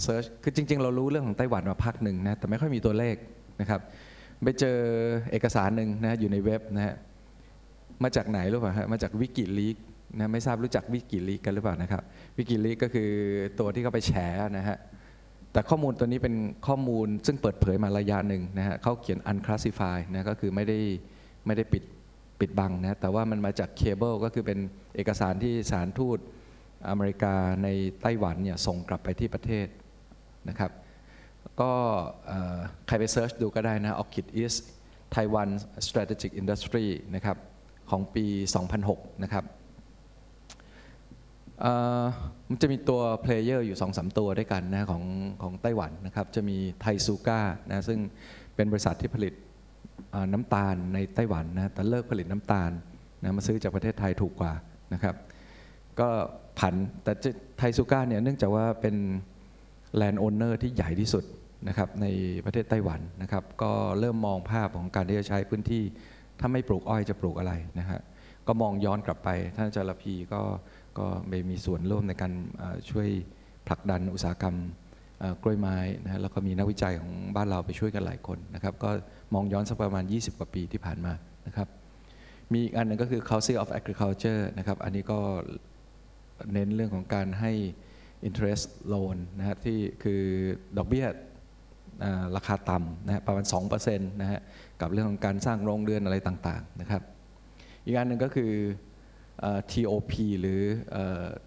เซิร์ชคือจริงๆเรารู้เรื่องของไต้หวันมาพักหนึ่งนะแต่ไม่ค่อยมีตัวเลขนะครับไปเจอเอกสารหนึ่งนะอยู่ในเว็บนะฮะมาจากไหนรู้ป่ะฮะมาจากวิกิลีกนะไม่ทราบรู้จักวิกิลีกกันหรือเปล่านะครับวิกิลีกก็คือตัวที่เขาไปแฉนะฮะแต่ข้อมูลตัวนี้เป็นข้อมูลซึ่งเปิดเผยมาระยะหนึ่งนะฮะเขาเขียน unclassified นะก็คือไม่ได้ปิดบังนะแต่ว่ามันมาจากเคเบิลก็คือเป็นเอกสารที่สถานทูตอเมริกาในไต้หวันเนี่ยส่งกลับไปที่ประเทศนะครับก็ใครไปเซิร์ชดูก็ได้นะ Orchid East Taiwan Strategic Industry นะครับของปี 2006 นะครับมันจะมีตัวเพลเยอร์อยู่ 2-3 ตัวด้วยกันนะของไต้หวันนะครับจะมีไทซูก้านะซึ่งเป็นบริษัทที่ผลิตน้ำตาลในไต้หวันนะแต่เลิกผลิตน้ำตาลนะมาซื้อจากประเทศไทยถูกกว่านะครับก็ผันแต่ไทซูก้าเนี่ยเนื่องจากว่าเป็นแลนด์โอนเนอร์ที่ใหญ่ที่สุดนะครับในประเทศไต้หวันนะครับก็เริ่มมองภาพของการที่จะใช้พื้นที่ถ้าไม่ปลูกอ้อยจะปลูกอะไรนะฮะก็มองย้อนกลับไปท่านอาจารย์ระพีก็มีส่วนร่วมในการช่วยผลักดันอุตสาหกรรมกล้วยไม้นะแล้วก็มีนักวิจัยของบ้านเราไปช่วยกันหลายคนนะครับก็มองย้อนสักประมาณ20กว่าปีที่ผ่านมานะครับมีอีกอันนึงก็คือ Council of Agriculture นะครับอันนี้ก็เน้นเรื่องของการให้ interest loan นะฮะที่คือดอกเบี้ยราคาต่ำนะประมาณ 2% นะฮะกับเรื่องของการสร้างโรงเรือนอะไรต่างๆนะครับอีกอันหนึ่งก็คือ TOP หรือ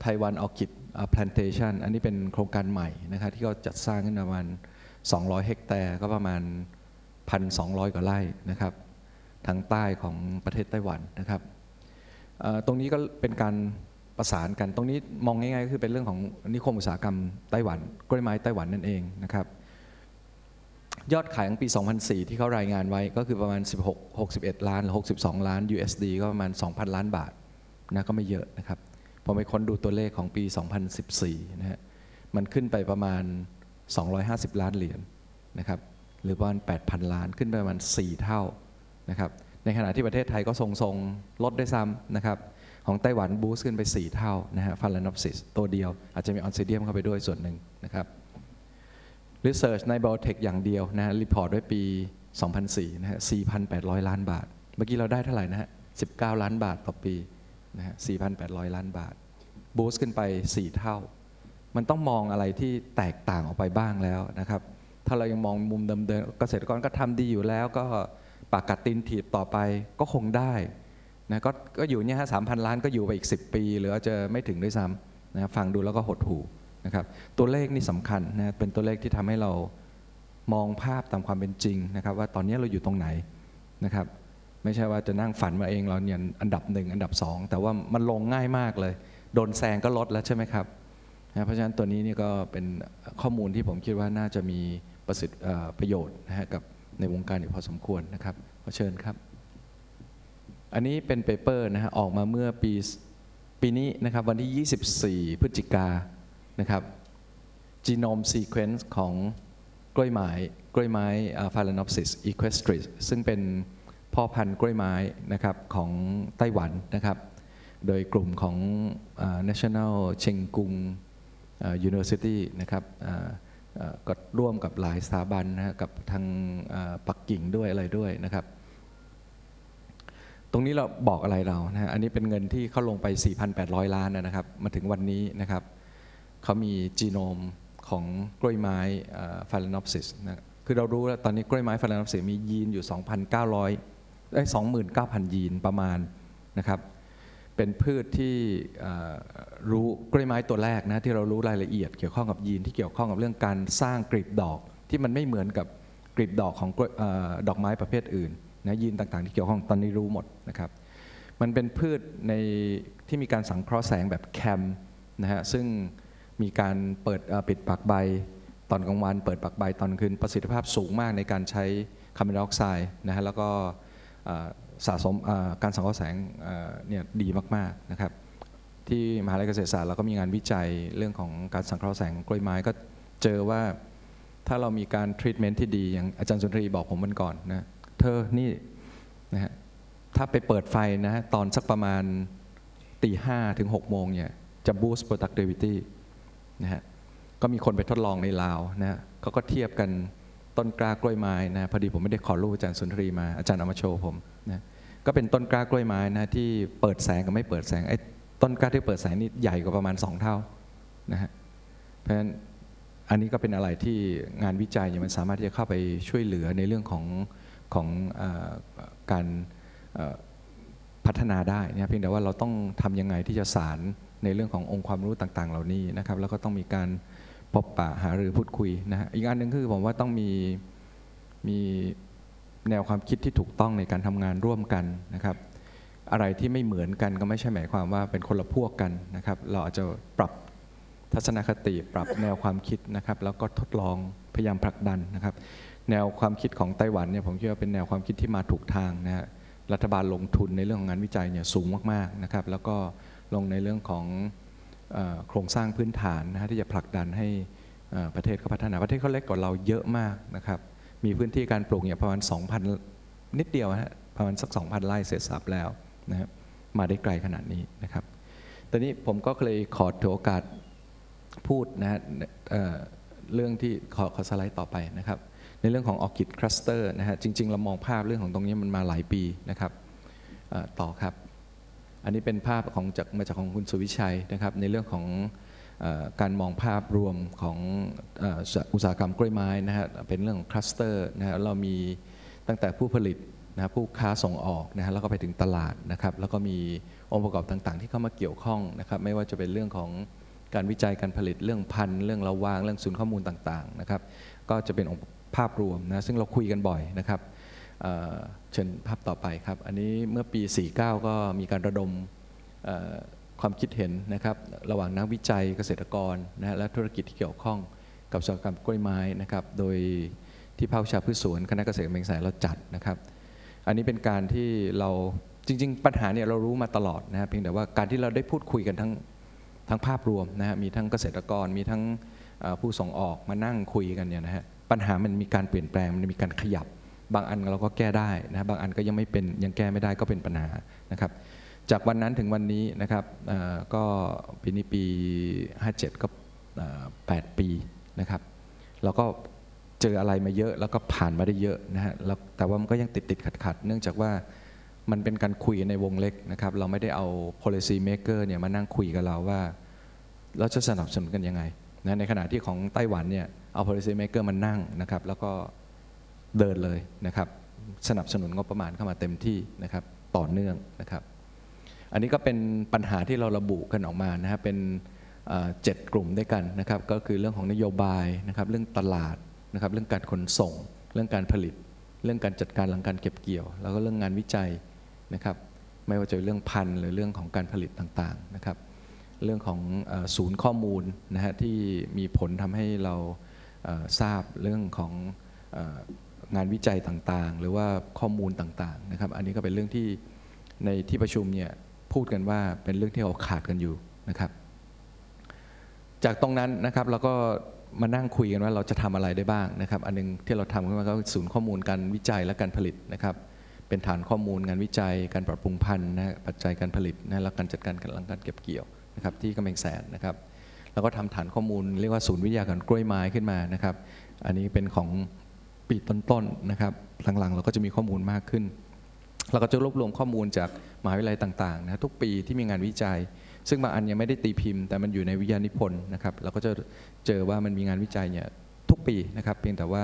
Taiwan Orchid Plantation อันนี้เป็นโครงการใหม่นะครับที่เขาจัดสร้างขึ้นประมาณ200เฮกแตร์ก็ประมาณ 1,200 กว่าไร่นะครับทางใต้ของประเทศไต้หวันนะครับตรงนี้ก็เป็นการประสานกันตรงนี้มองง่ายๆก็คือเป็นเรื่องของนิคมอุตสาหกรรมไต้หวันกล้วยไม้ไต้หวันนั่นเองนะครับยอดขายของปี 2004 ที่เขารายงานไว้ก็คือประมาณ 61ล้านหรือ 62 ล้าน USD ก็ประมาณ 2,000 ล้านบาทนะก็ไม่เยอะนะครับผมไปค้นดูตัวเลขของปี 2014 นะฮะมันขึ้นไปประมาณ 250 ล้านเหรียญนะครับหรือประมาณ 8,000 ล้านขึ้นไปประมาณ 4 เท่านะครับในขณะที่ประเทศไทยก็ทรงๆลดได้ซ้ำนะครับของไต้หวันบูสต์ขึ้นไป 4 เท่านะฮะฟันลานอปซิสตัวเดียวอาจจะมีออนซิเดียมเข้าไปด้วยส่วนหนึ่งนะครับรีเสิร์ชในไบโอเทคอย่างเดียวนะรีพอร์ตด้วยปี 2004 นะฮะ 4,800 ล้านบาทเมื่อกี้เราได้เท่าไหร่นะฮะ 19 ล้านบาทต่อปีนะฮะ 4,800 ล้านบาทบูสต์ขึ้นไป 4 เท่ามันต้องมองอะไรที่แตกต่างออกไปบ้างแล้วนะครับถ้าเรายังมองมุมเดิมๆเกษตรกรก็ทำดีอยู่แล้วก็ปากกัดตีนถีบต่อไปก็คงได้ นะก็อยู่เนี่ยฮะ3,000 ล้านก็อยู่ไปอีก10 ปีหรืออาจจะไม่ถึงด้วยซ้ำนะฟังดูแล้วก็หดหู่นะครับตัวเลขนี่สำคัญนะเป็นตัวเลขที่ทำให้เรามองภาพตามความเป็นจริงนะครับว่าตอนนี้เราอยู่ตรงไหนนะครับไม่ใช่ว่าจะนั่งฝันมาเองเราเนี่ยอันดับ1อันดับ2แต่ว่ามันลงง่ายมากเลยโดนแซงก็ลดแล้วใช่ไหมครับนะเพราะฉะนั้นตัวนี้นี่ก็เป็นข้อมูลที่ผมคิดว่าน่าจะมีประโยชน์นะฮะกับในวงการอยู่พอสมควรนะครับขอเชิญครับอันนี้เป็นเปเปอร์นะฮะออกมาเมื่อปีนี้นะครับวันที่24พฤศจิกายนนะครับ Genome Sequence ของกล้วยไม้ Phalaenopsis equestris ซึ่งเป็นพ่อพันธุ์กล้วยไม้นะครับของไต้หวันนะครับโดยกลุ่มของ National Chengkung University นะครับก็ร่วมกับหลายสถาบันนะกับทางปักกิ่งด้วยอะไรด้วยนะครับตรงนี้เราบอกอะไรเรานะอันนี้เป็นเงินที่เขาลงไป 4,800 ล้านนะครับมาถึงวันนี้นะครับเขามีจีโนมของกล้วยไม้ Phalaenopsis นะคือเรารู้แล้วตอนนี้กล้วยไม้ Phalaenopsis มียีนอยู่ 2,900 ได้ 29,000 ยีนประมาณนะครับเป็นพืชที่รู้กล้วยไม้ตัวแรกนะที่เรารู้รายละเอียดเกี่ยวข้องกับยีนที่เกี่ยวข้องกับเรื่องการสร้างกลีบดอกที่มันไม่เหมือนกับกลีบดอกของดอกไม้ประเภทอื่นนะยีนต่างๆที่เกี่ยวข้องตอนนี้รู้หมดนะครับมันเป็นพืชในที่มีการสังเคราะห์แสงแบบแคมนะฮะซึ่งมีการเปิดปิดปากใบตอนกลางวันเปิดปากใบตอนคืนประสิทธิภาพสูงมากในการใช้คาร์บอนไดออกไซด์นะฮะแล้วก็สะสมการสังเคราะห์แสงเนี่ยดีมากๆนะครับที่มหาวิทยาลัยเกษตรศาสตร์เราก็มีงานวิจัยเรื่องของการสังเคราะห์แสงกล้วยไม้ก็เจอว่าถ้าเรามีการทรีทเมนต์ที่ดีอย่างอาจารย์สุนทรีบอกผมวันก่อนนะเธอนี่นะฮะถ้าไปเปิดไฟนะฮะตอนสักประมาณ 17:00 ถึง 18:00 เนี่ยจะ boost productivity นะฮะก็มีคนไปทดลองในลาวนะฮะเขาก็เทียบกันต้นกล้ากล้วยไม้นะพอดีผมไม่ได้ขอรูปอาจารย์สุนทรีมาอาจารย์เอามาโชว์ผมนะก็เป็นต้นกล้ากล้วยไม้นะที่เปิดแสงกับไม่เปิดแสงไอ้ต้นกล้าที่เปิดแสงนี่ใหญ่กว่าประมาณ2 เท่านะฮะเพราะฉะนั้นอันนี้ก็เป็นอะไรที่งานวิจัยมันสามารถที่จะเข้าไปช่วยเหลือในเรื่องของการพัฒนาได้นะเพียงแต่ว่าเราต้องทำยังไงที่จะสานในเรื่องขององค์ความรู้ต่างๆเหล่านี้นะครับแล้วก็ต้องมีการพบปะหารือพูดคุยนะฮะอีกอันหนึ่งคือผมว่าต้องมีแนวความคิดที่ถูกต้องในการทำงานร่วมกันนะครับอะไรที่ไม่เหมือนกันก็ไม่ใช่หมายความว่าเป็นคนละพวกกันนะครับเราอาจจะปรับทัศนคติปรับแนวความคิดนะครับแล้วก็ทดลองพยายามผลักดันนะครับแนวความคิดของไต้หวันเนี่ยผมคิดว่าเป็นแนวความคิดที่มาถูกทางนะฮะรัฐบาลลงทุนในเรื่องของงานวิจัยเนี่ยสูงมากๆนะครับแล้วก็ลงในเรื่องของโครงสร้างพื้นฐานนะฮะที่จะผลักดันให้ประเทศเขาพัฒนาประเทศเขาเล็กกว่าเราเยอะมากนะครับมีพื้นที่การปลูกเนี่ยประมาณ 2,000 นิดเดียวฮะประมาณสัก 2,000 ไร่เสร็จสับแล้วนะครับมาได้ไกลขนาดนี้นะครับตอนนี้ผมก็เลยขอถือโอกาสพูดนะฮะเรื่องที่ขอสไลด์ต่อไปนะครับในเรื่องของออร์คิดคลัสเตอร์นะฮะจริงๆเรามองภาพเรื่องของตรงนี้มันมาหลายปีนะครับต่อครับอันนี้เป็นภาพของมาจากของคุณสุวิชัยนะครับในเรื่องของการมองภาพรวมของอุตสาหกรรมกล้วยไม้นะฮะเป็นเรื่องของคลัสเตอร์นะฮะเรามีตั้งแต่ผู้ผลิตนะผู้ค้าส่งออกนะฮะแล้วก็ไปถึงตลาดนะครับแล้วก็มีองค์ประกอบต่างๆที่เข้ามาเกี่ยวข้องนะครับไม่ว่าจะเป็นเรื่องของการวิจัยการผลิตเรื่องพันธุ์เรื่องระวางเรื่องศูนย์ข้อมูลต่างๆนะครับก็จะเป็นองค์ภาพรวมนะซึ่งเราคุยกันบ่อยนะครับเชิญภาพต่อไปครับอันนี้เมื่อปี 49 ก็มีการระดมความคิดเห็นนะครับระหว่างนักวิจัยเกษตรกรนะและธุรกิจที่เกี่ยวข้องกับอุตสาหกรรมกล้วยไม้นะครับโดยที่ภาควิชาพืชสวนคณะเกษตรศึกษาเราจัดนะครับอันนี้เป็นการที่เราจริงๆปัญหาเนี่ยเรารู้มาตลอดนะเพียงแต่ว่าการที่เราได้พูดคุยกันทั้งภาพรวมนะฮะมีทั้งเกษตรกรมีทั้งผู้ส่งออกมานั่งคุยกันเนี่ยนะฮะปัญหามันมีการเปลี่ยนแปลงมันมีการขยับบางอันเราก็แก้ได้นะบางอันก็ยังไม่เป็นยังแก้ไม่ได้ก็เป็นปัญหานะครับจากวันนั้นถึงวันนี้นะครับก็ปีนี้ปี57ก็8 ปีนะครับเราก็เจออะไรมาเยอะแล้วก็ผ่านมาได้เยอะนะฮะแล้วแต่ว่ามันก็ยังติดขัดเนื่องจากว่ามันเป็นการคุยในวงเล็กนะครับเราไม่ได้เอา policy maker เนี่ยมานั่งคุยกับเราว่าเราจะสนับสนุนกันยังไงนะในขณะที่ของไต้หวันเนี่ยเอา policy maker มานั่งนะครับแล้วก็เดินเลยนะครับสนับสนุนงบประมาณเข้ามาเต็มที่นะครับต่อเนื่องนะครับ อันนี้ก็เป็นปัญหาที่เราระบุกันออกมานะครับเป็น7 กลุ่มด้วยกันนะครับก็คือเรื่องของนโยบายนะครับเรื่องตลาดนะครับเรื่องการขนส่งเรื่องการผลิตเรื่องการจัดการหลังการเก็บเกี่ยวแล้วก็เรื่องงานวิจัยนะครับไม่ว่าจะเรื่องพันธุ์หรือเรื่องของการผลิตต่างๆนะครับเรื่องของศูนย์ข้อมูลนะฮะที่มีผลทำให้เราทราบเรื่องของงานวิจัยต่างๆหรือว่าข้อมูลต่างๆนะครับอันนี้ก็เป็นเรื่องที่ในที่ประชุมเนี่ยพูดกันว่าเป็นเรื่องที่เราขาดกันอยู่นะครับจากตรงนั้นนะครับเราก็มานั่งคุยกันว่าเราจะทำอะไรได้บ้างนะครับอันนึงที่เราทำขึ้นมาก็ศูนย์ข้อมูลการวิจัยและการผลิตนะครับเป็นฐานข้อมูลงานวิจัยการปรับปรุงพันธุ์นะปัจจัยการผลิตนะและการจัดการหลังการเก็บเกี่ยวนะครับที่กำแพงแสนนะครับแล้วก็ทำฐานข้อมูลเรียกว่าศูนย์วิทยาการกล้วยไม้ขึ้นมานะครับอันนี้เป็นของปีต้นๆนะครับหลังๆเราก็จะมีข้อมูลมากขึ้นเราก็จะรวบรวมข้อมูลจากมหาวิทยาลัยต่างๆนะทุกปีที่มีงานวิจัยซึ่งบางอันยังไม่ได้ตีพิมพ์แต่มันอยู่ในวิทยานิพนธ์นะครับเราก็จะเจอว่ามันมีงานวิจัยเนี่ยทุกปีนะครับเพียงแต่ว่า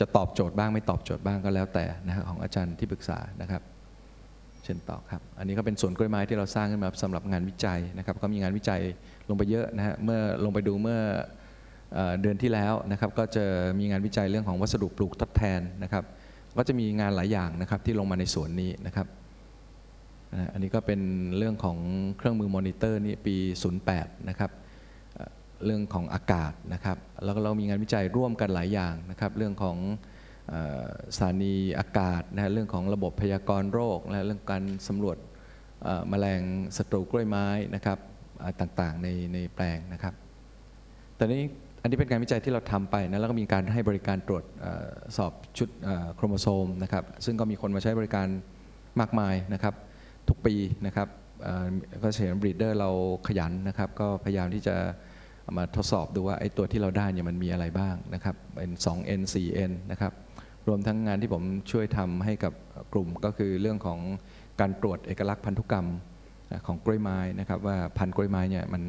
จะตอบโจทย์บ้างไม่ตอบโจทย์บ้างก็แล้วแต่นะครับของอาจารย์ที่ปรึกษานะครับเช่นต่อครับอันนี้ก็เป็นสวนกล้วยไม้ที่เราสร้างขึ้นมาสำหรับงานวิจัยนะครับก็มีงานวิจัยลงไปเยอะนะฮะเมื่อลงไปดูเมื่อเดือนที่แล้วนะครับก็จะมีงานวิจัยเรื่องของวัสดุปลูกทดแทนนะครับก็จะมีงานหลายอย่างนะครับที่ลงมาในสวนนี้นะครับอันนี้ก็เป็นเรื่องของเครื่องมือมอนิเตอร์นี่ปี 08 นะครับเรื่องของอากาศนะครับแล้วก็เรามีงานวิจัยร่วมกันหลายอย่างนะครับเรื่องของสถานีอากาศนะเรื่องของระบบพยากรณ์โรคและเรื่องการสำรวจแมลงศัตรูกล้วยไม้นะครับต่างๆในแปลงนะครับตอนนี้อันนี้เป็นการวิจัยที่เราทำไปนะแล้วก็มีการให้บริการตรวจสอบชุดโครโมโซมนะครับซึ่งก็มีคนมาใช้บริการมากมายนะครับทุกปีนะครับก็เห็นบรีดเดอร์เราขยันนะครับก็พยายามที่จะมาทดสอบดูว่าไอ้ตัวที่เราได้เนี่ยมันมีอะไรบ้างนะครับเป็น 2N 4N นะครับรวมทั้งงานที่ผมช่วยทำให้กับกลุ่มก็คือเรื่องของการตรวจเอกลักษณ์พันธุกรรมของกล้วยไม้นะครับว่าพันธุ์กล้วยไม้เนี่ยมัน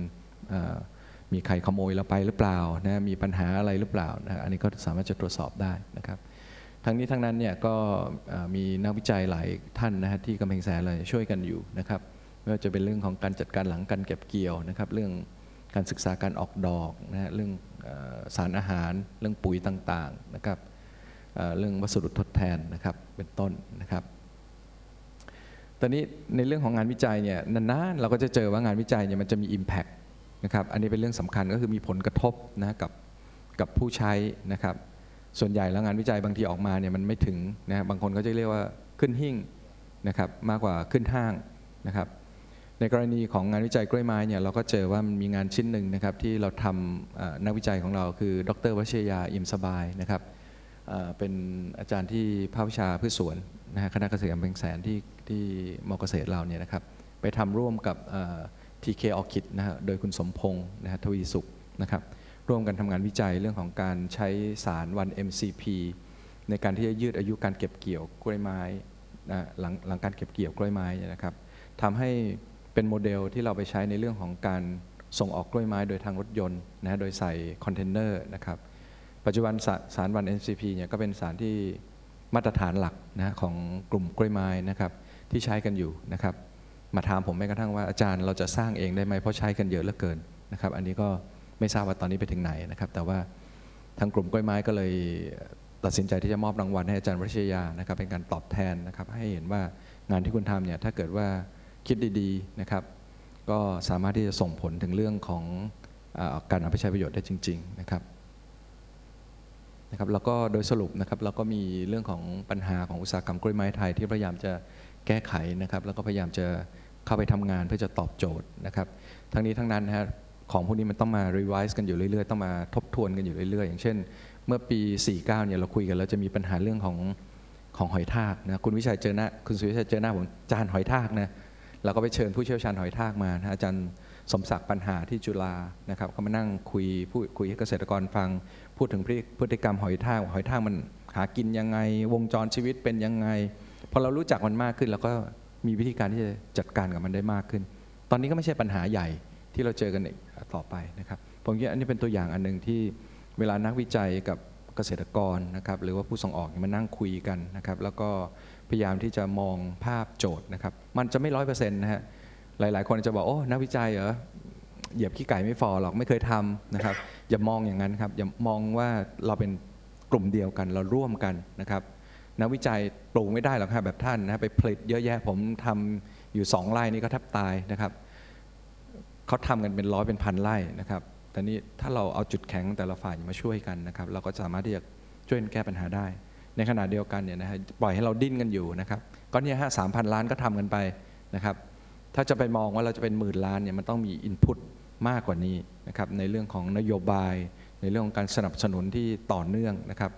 มีใครขโมยเราไปหรือเปล่านะมีปัญหาอะไรหรือเปล่านะอันนี้ก็สามารถจะตรวจสอบได้นะครับทั้งนี้ทั้งนั้นเนี่ยก็มีนักวิจัยหลายท่านนะฮะที่กำแพงแสนเลยช่วยกันอยู่นะครับไม่ว่าจะเป็นเรื่องของการจัดการหลังการเก็บเกี่ยวนะครับเรื่องการศึกษาการออกดอกนะฮะเรื่องสารอาหารเรื่องปุ๋ยต่างๆนะครับเรื่องวัสดุทดแทนนะครับเป็นต้นนะครับตอนนี้ในเรื่องของงานวิจัยเนี่ยนานๆเราก็จะเจอว่างานวิจัยเนี่ยมันจะมี Impact นะครับอันนี้เป็นเรื่องสำคัญก็คือมีผลกระทบนะกับผู้ใช้นะครับส่วนใหญ่แล้วงานวิจัยบางทีออกมาเนี่ยมันไม่ถึงนะบางคนก็จะเรียกว่าขึ้นหิ้งนะครับมากกว่าขึ้นห้างนะครับในกรณีของงานวิจัยกล้วยไม้เนี่ยเราก็เจอว่ามันมีงานชิ้นหนึ่งนะครับที่เราทำนักวิจัยของเราคือดร.วชิรยาอิ่มสบายนะครับเป็นอาจารย์ที่ภาควิชาพืชสวนนะฮะคณะเกษตรกำแพงแสนที่ม.เกษตรเราเนี่ยนะครับไปทำร่วมกับทีเคออร์คิดนะฮะโดยคุณสมพงศ์นะฮะทวีสุขนะครับร่วมกันทำงานวิจัยเรื่องของการใช้สาร 1-MCP ในการที่จะยืดอายุการเก็บเกี่ยวกล้วยไม้หลังการเก็บเกี่ยวกล้วยไม้นะครับทำให้เป็นโมเดลที่เราไปใช้ในเรื่องของการส่งออกกล้วยไม้โดยทางรถยนต์นะโดยใส่คอนเทนเนอร์นะครับปัจจุบันสาร 1-MCP เนี่ยก็เป็นสารที่มาตรฐานหลักนะของกลุ่มกล้วยไม้นะครับที่ใช้กันอยู่นะครับมาถามผมแม้กระทั่งว่าอาจารย์เราจะสร้างเองได้ไหมเพราะใช้กันเยอะเหลือเกินนะครับอันนี้ก็ไม่ทราบว่าตอนนี้ไปถึงไหนนะครับแต่ว่าทางกลุ่มกล้วยไม้ก็เลยตัดสินใจที่จะมอบรางวัลให้อาจารย์วชิรยานะครับเป็นการตอบแทนนะครับให้เห็นว่างานที่คุณทำเนี่ยถ้าเกิดว่าคิดดีๆนะครับก็สามารถที่จะส่งผลถึงเรื่องของการเอาไปใช้ประโยชน์ได้จริงๆนะครับแล้วก็โดยสรุปนะครับเราก็มีเรื่องของปัญหาของอุตสาหกรรมกล้วยไม้ไทยที่พยายามจะแก้ไขนะครับแล้วก็พยายามจะเข้าไปทำงานเพื่อจะตอบโจทย์นะครับทั้งนี้ทั้งนั้นนะครับของพวกนี้มันต้องมา revise กันอยู่เรื่อยๆต้องมาทบทวนกันอยู่เรื่อยๆอย่างเช่นเมื่อปี 49 เนี่ยเราคุยกันแล้วจะมีปัญหาเรื่องของหอยทากนะคุณสุวิชัยเจอหน้าผมอาจารย์หอยทากนะเราก็ไปเชิญผู้เชี่ยวชาญหอยทากมานะอาจารย์สมศักดิ์ปัญหาที่จุฬานะครับเขามานั่งคุยให้เกษตรกรฟังพูดถึงพฤติกรรมหอยทากมันหากินยังไงวงจรชีวิตเป็นยังไงพอเรารู้จักมันมากขึ้นเราก็มีวิธีการที่จะจัดการกับมันได้มากขึ้นตอนนี้ก็ไม่ใช่ปัญหาใหญ่ที่เราเจอกันอีกต่อไปนะครับผมคิดอันนี้เป็นตัวอย่างอันนึงที่เวลานักวิจัยกับเกษตรกรนะครับหรือว่าผู้ส่งออกมานั่งคุยกันนะครับแล้วก็พยายามที่จะมองภาพโจทย์นะครับมันจะไม่ 100% นะฮะ หลายๆคนจะบอกโอ้นักวิจัยเหรอเหยียบขี้ไก่ไม่ฟอหรอกไม่เคยทำนะครับอย่ามองอย่างนั้นครับอย่ามองว่าเราเป็นกลุ่มเดียวกันเราร่วมกันนะครับนักวิจัยปลูกไม่ได้หรอกครับแบบท่านนะไปผลิตเยอะแยะผมทำอยู่2ไร่นี่ก็แทบตายนะครับเขาทำกันเป็นร้อยเป็นพันไร่นะครับแต่นี่ถ้าเราเอาจุดแข็งแต่ละฝ่ายมาช่วยกันนะครับเราก็สามารถที่จะช่วยแก้ปัญหาได้ในขณะเดียวกันเนี่ยนะฮะปล่อยให้เราดิ้นกันอยู่นะครับก็เนี่ยฮะ3,000 ล้านก็ทำกันไปนะครับถ้าจะไปมองว่าเราจะเป็น10,000 ล้านเนี่ยมันต้องมีอินพุตมากกว่านี้นะครับในเรื่องของนโยบายในเรื่องของการสนับสนุนที่ต่อเนื่องนะครับ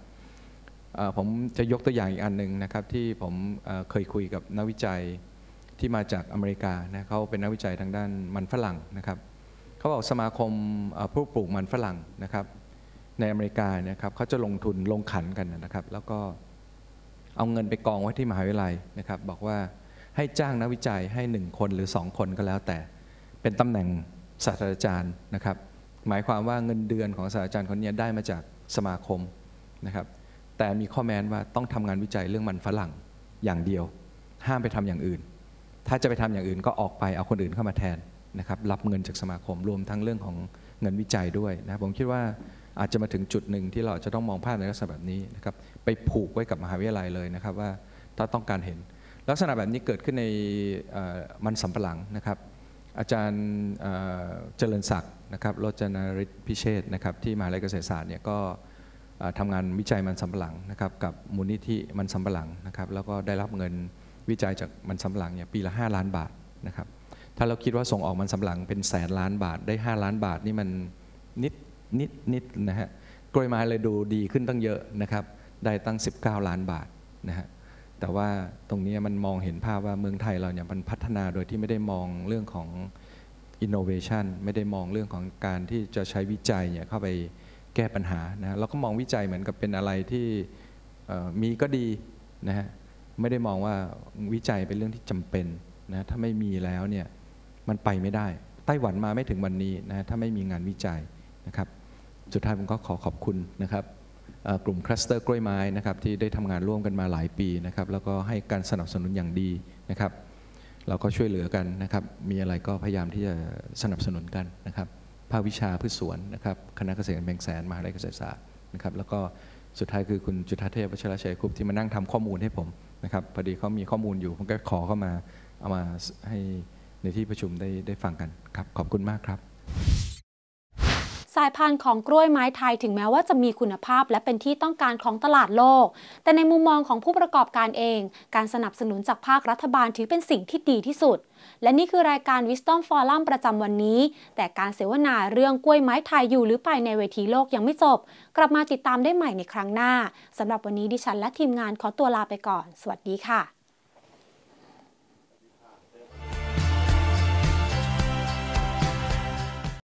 ผมจะยกตัวอย่างอีกอันหนึ่งนะครับที่ผมเคยคุยกับนักวิจัยที่มาจากอเมริกานะเขาเป็นนักวิจัยทางด้านมันฝรั่งนะครับเขาบอกสมาคมผู้ปลูกมันฝรั่งนะครับในอเมริกานะครับเขาจะลงทุนลงขันกันนะครับแล้วก็เอาเงินไปกองไว้ที่มหาวิทยาลัยนะครับบอกว่าให้จ้างนักวิจัยให้1คนหรือ2คนก็แล้วแต่เป็นตำแหน่งศาสตราจารย์นะครับหมายความว่าเงินเดือนของศาสตราจารย์คนนี้ได้มาจากสมาคมนะครับแต่มีข้อแม้ว่าต้องทำงานวิจัยเรื่องมันฝรั่งอย่างเดียวห้ามไปทำอย่างอื่นถ้าจะไปทำอย่างอื่นก็ออกไปเอาคนอื่นเข้ามาแทนนะครับรับเงินจากสมาคมรวมทั้งเรื่องของเงินวิจัยด้วยนะผมคิดว่าอาจจะมาถึงจุดหนึ่งที่เราจะต้องมองภาพในลักษณะแบบนี้นะครับไปผูกไว้กับมหาวิทยาลัยเลยนะครับว่าถ้าต้องการเห็นลักษณะแบบนี้เกิดขึ้นในมันสำปะหลังนะครับอาจารย์เจริญศักดิ์นะครับโรจนฤทธิ์พิเชษนะครับที่มหาวิทยาลัยเกษตรศาสตร์เนี่ยก็ทำงานวิจัยมันสำปะหลังนะครับกับมูลนิธิมันสำปะหลังนะครับแล้วก็ได้รับเงินวิจัยจากมันสำปะหลังเนี่ยปีละ5 ล้านบาทนะครับถ้าเราคิดว่าส่งออกมันสำปะหลังเป็น100,000 ล้านบาทได้5 ล้านบาทนี่มันนิดนะฮะกล้วยไม้เลยดูดีขึ้นตั้งเยอะนะครับได้ตั้ง19 ล้านบาทนะฮะแต่ว่าตรงนี้มันมองเห็นภาพว่าเมืองไทยเราเนี่ยมันพัฒนาโดยที่ไม่ได้มองเรื่องของ innovation ไม่ได้มองเรื่องของการที่จะใช้วิจัยเนี่ยเข้าไปแก้ปัญหานะเราก็มองวิจัยเหมือนกับเป็นอะไรที่มีก็ดีนะฮะไม่ได้มองว่าวิจัยเป็นเรื่องที่จำเป็นนะถ้าไม่มีแล้วเนี่ยมันไปไม่ได้ไต้หวันมาไม่ถึงวันนี้นะถ้าไม่มีงานวิจัยนะครับสุดท้ายผมก็ขอขอบคุณนะครับกลุ่มคลัสเตอร์กล้วยไม้นะครับที่ได้ทำงานร่วมกันมาหลายปีนะครับแล้วก็ให้การสนับสนุนอย่างดีนะครับเราก็ช่วยเหลือกันนะครับมีอะไรก็พยายามที่จะสนับสนุนกันนะครับภาควิชาพืชสวนนะครับคณะเกษตรแบงค์แสนมหาวิทยาลัยเกษตรศาสตร์นะครับแล้วก็สุดท้ายคือคุณจุฑาเทพวชรชัยคุปต์ที่มานั่งทำข้อมูลให้ผมนะครับพอดีเขามีข้อมูลอยู่ผมก็ขอเข้ามาเอามาให้ในที่ประชุมได้ฟังกันครับขอบคุณมากครับสายพันธุ์ของกล้วยไม้ไทยถึงแม้ว่าจะมีคุณภาพและเป็นที่ต้องการของตลาดโลกแต่ในมุมมองของผู้ประกอบการเองการสนับสนุนจากภาครัฐบาลถือเป็นสิ่งที่ดีที่สุดและนี่คือรายการ Wisdom Forum ประจำวันนี้แต่การเสวนาเรื่องกล้วยไม้ไทยอยู่หรือไปในเวทีโลกยังไม่จบกลับมาติดตามได้ใหม่ในครั้งหน้าสำหรับวันนี้ดิฉันและทีมงานขอตัวลาไปก่อนสวัสดีค่ะ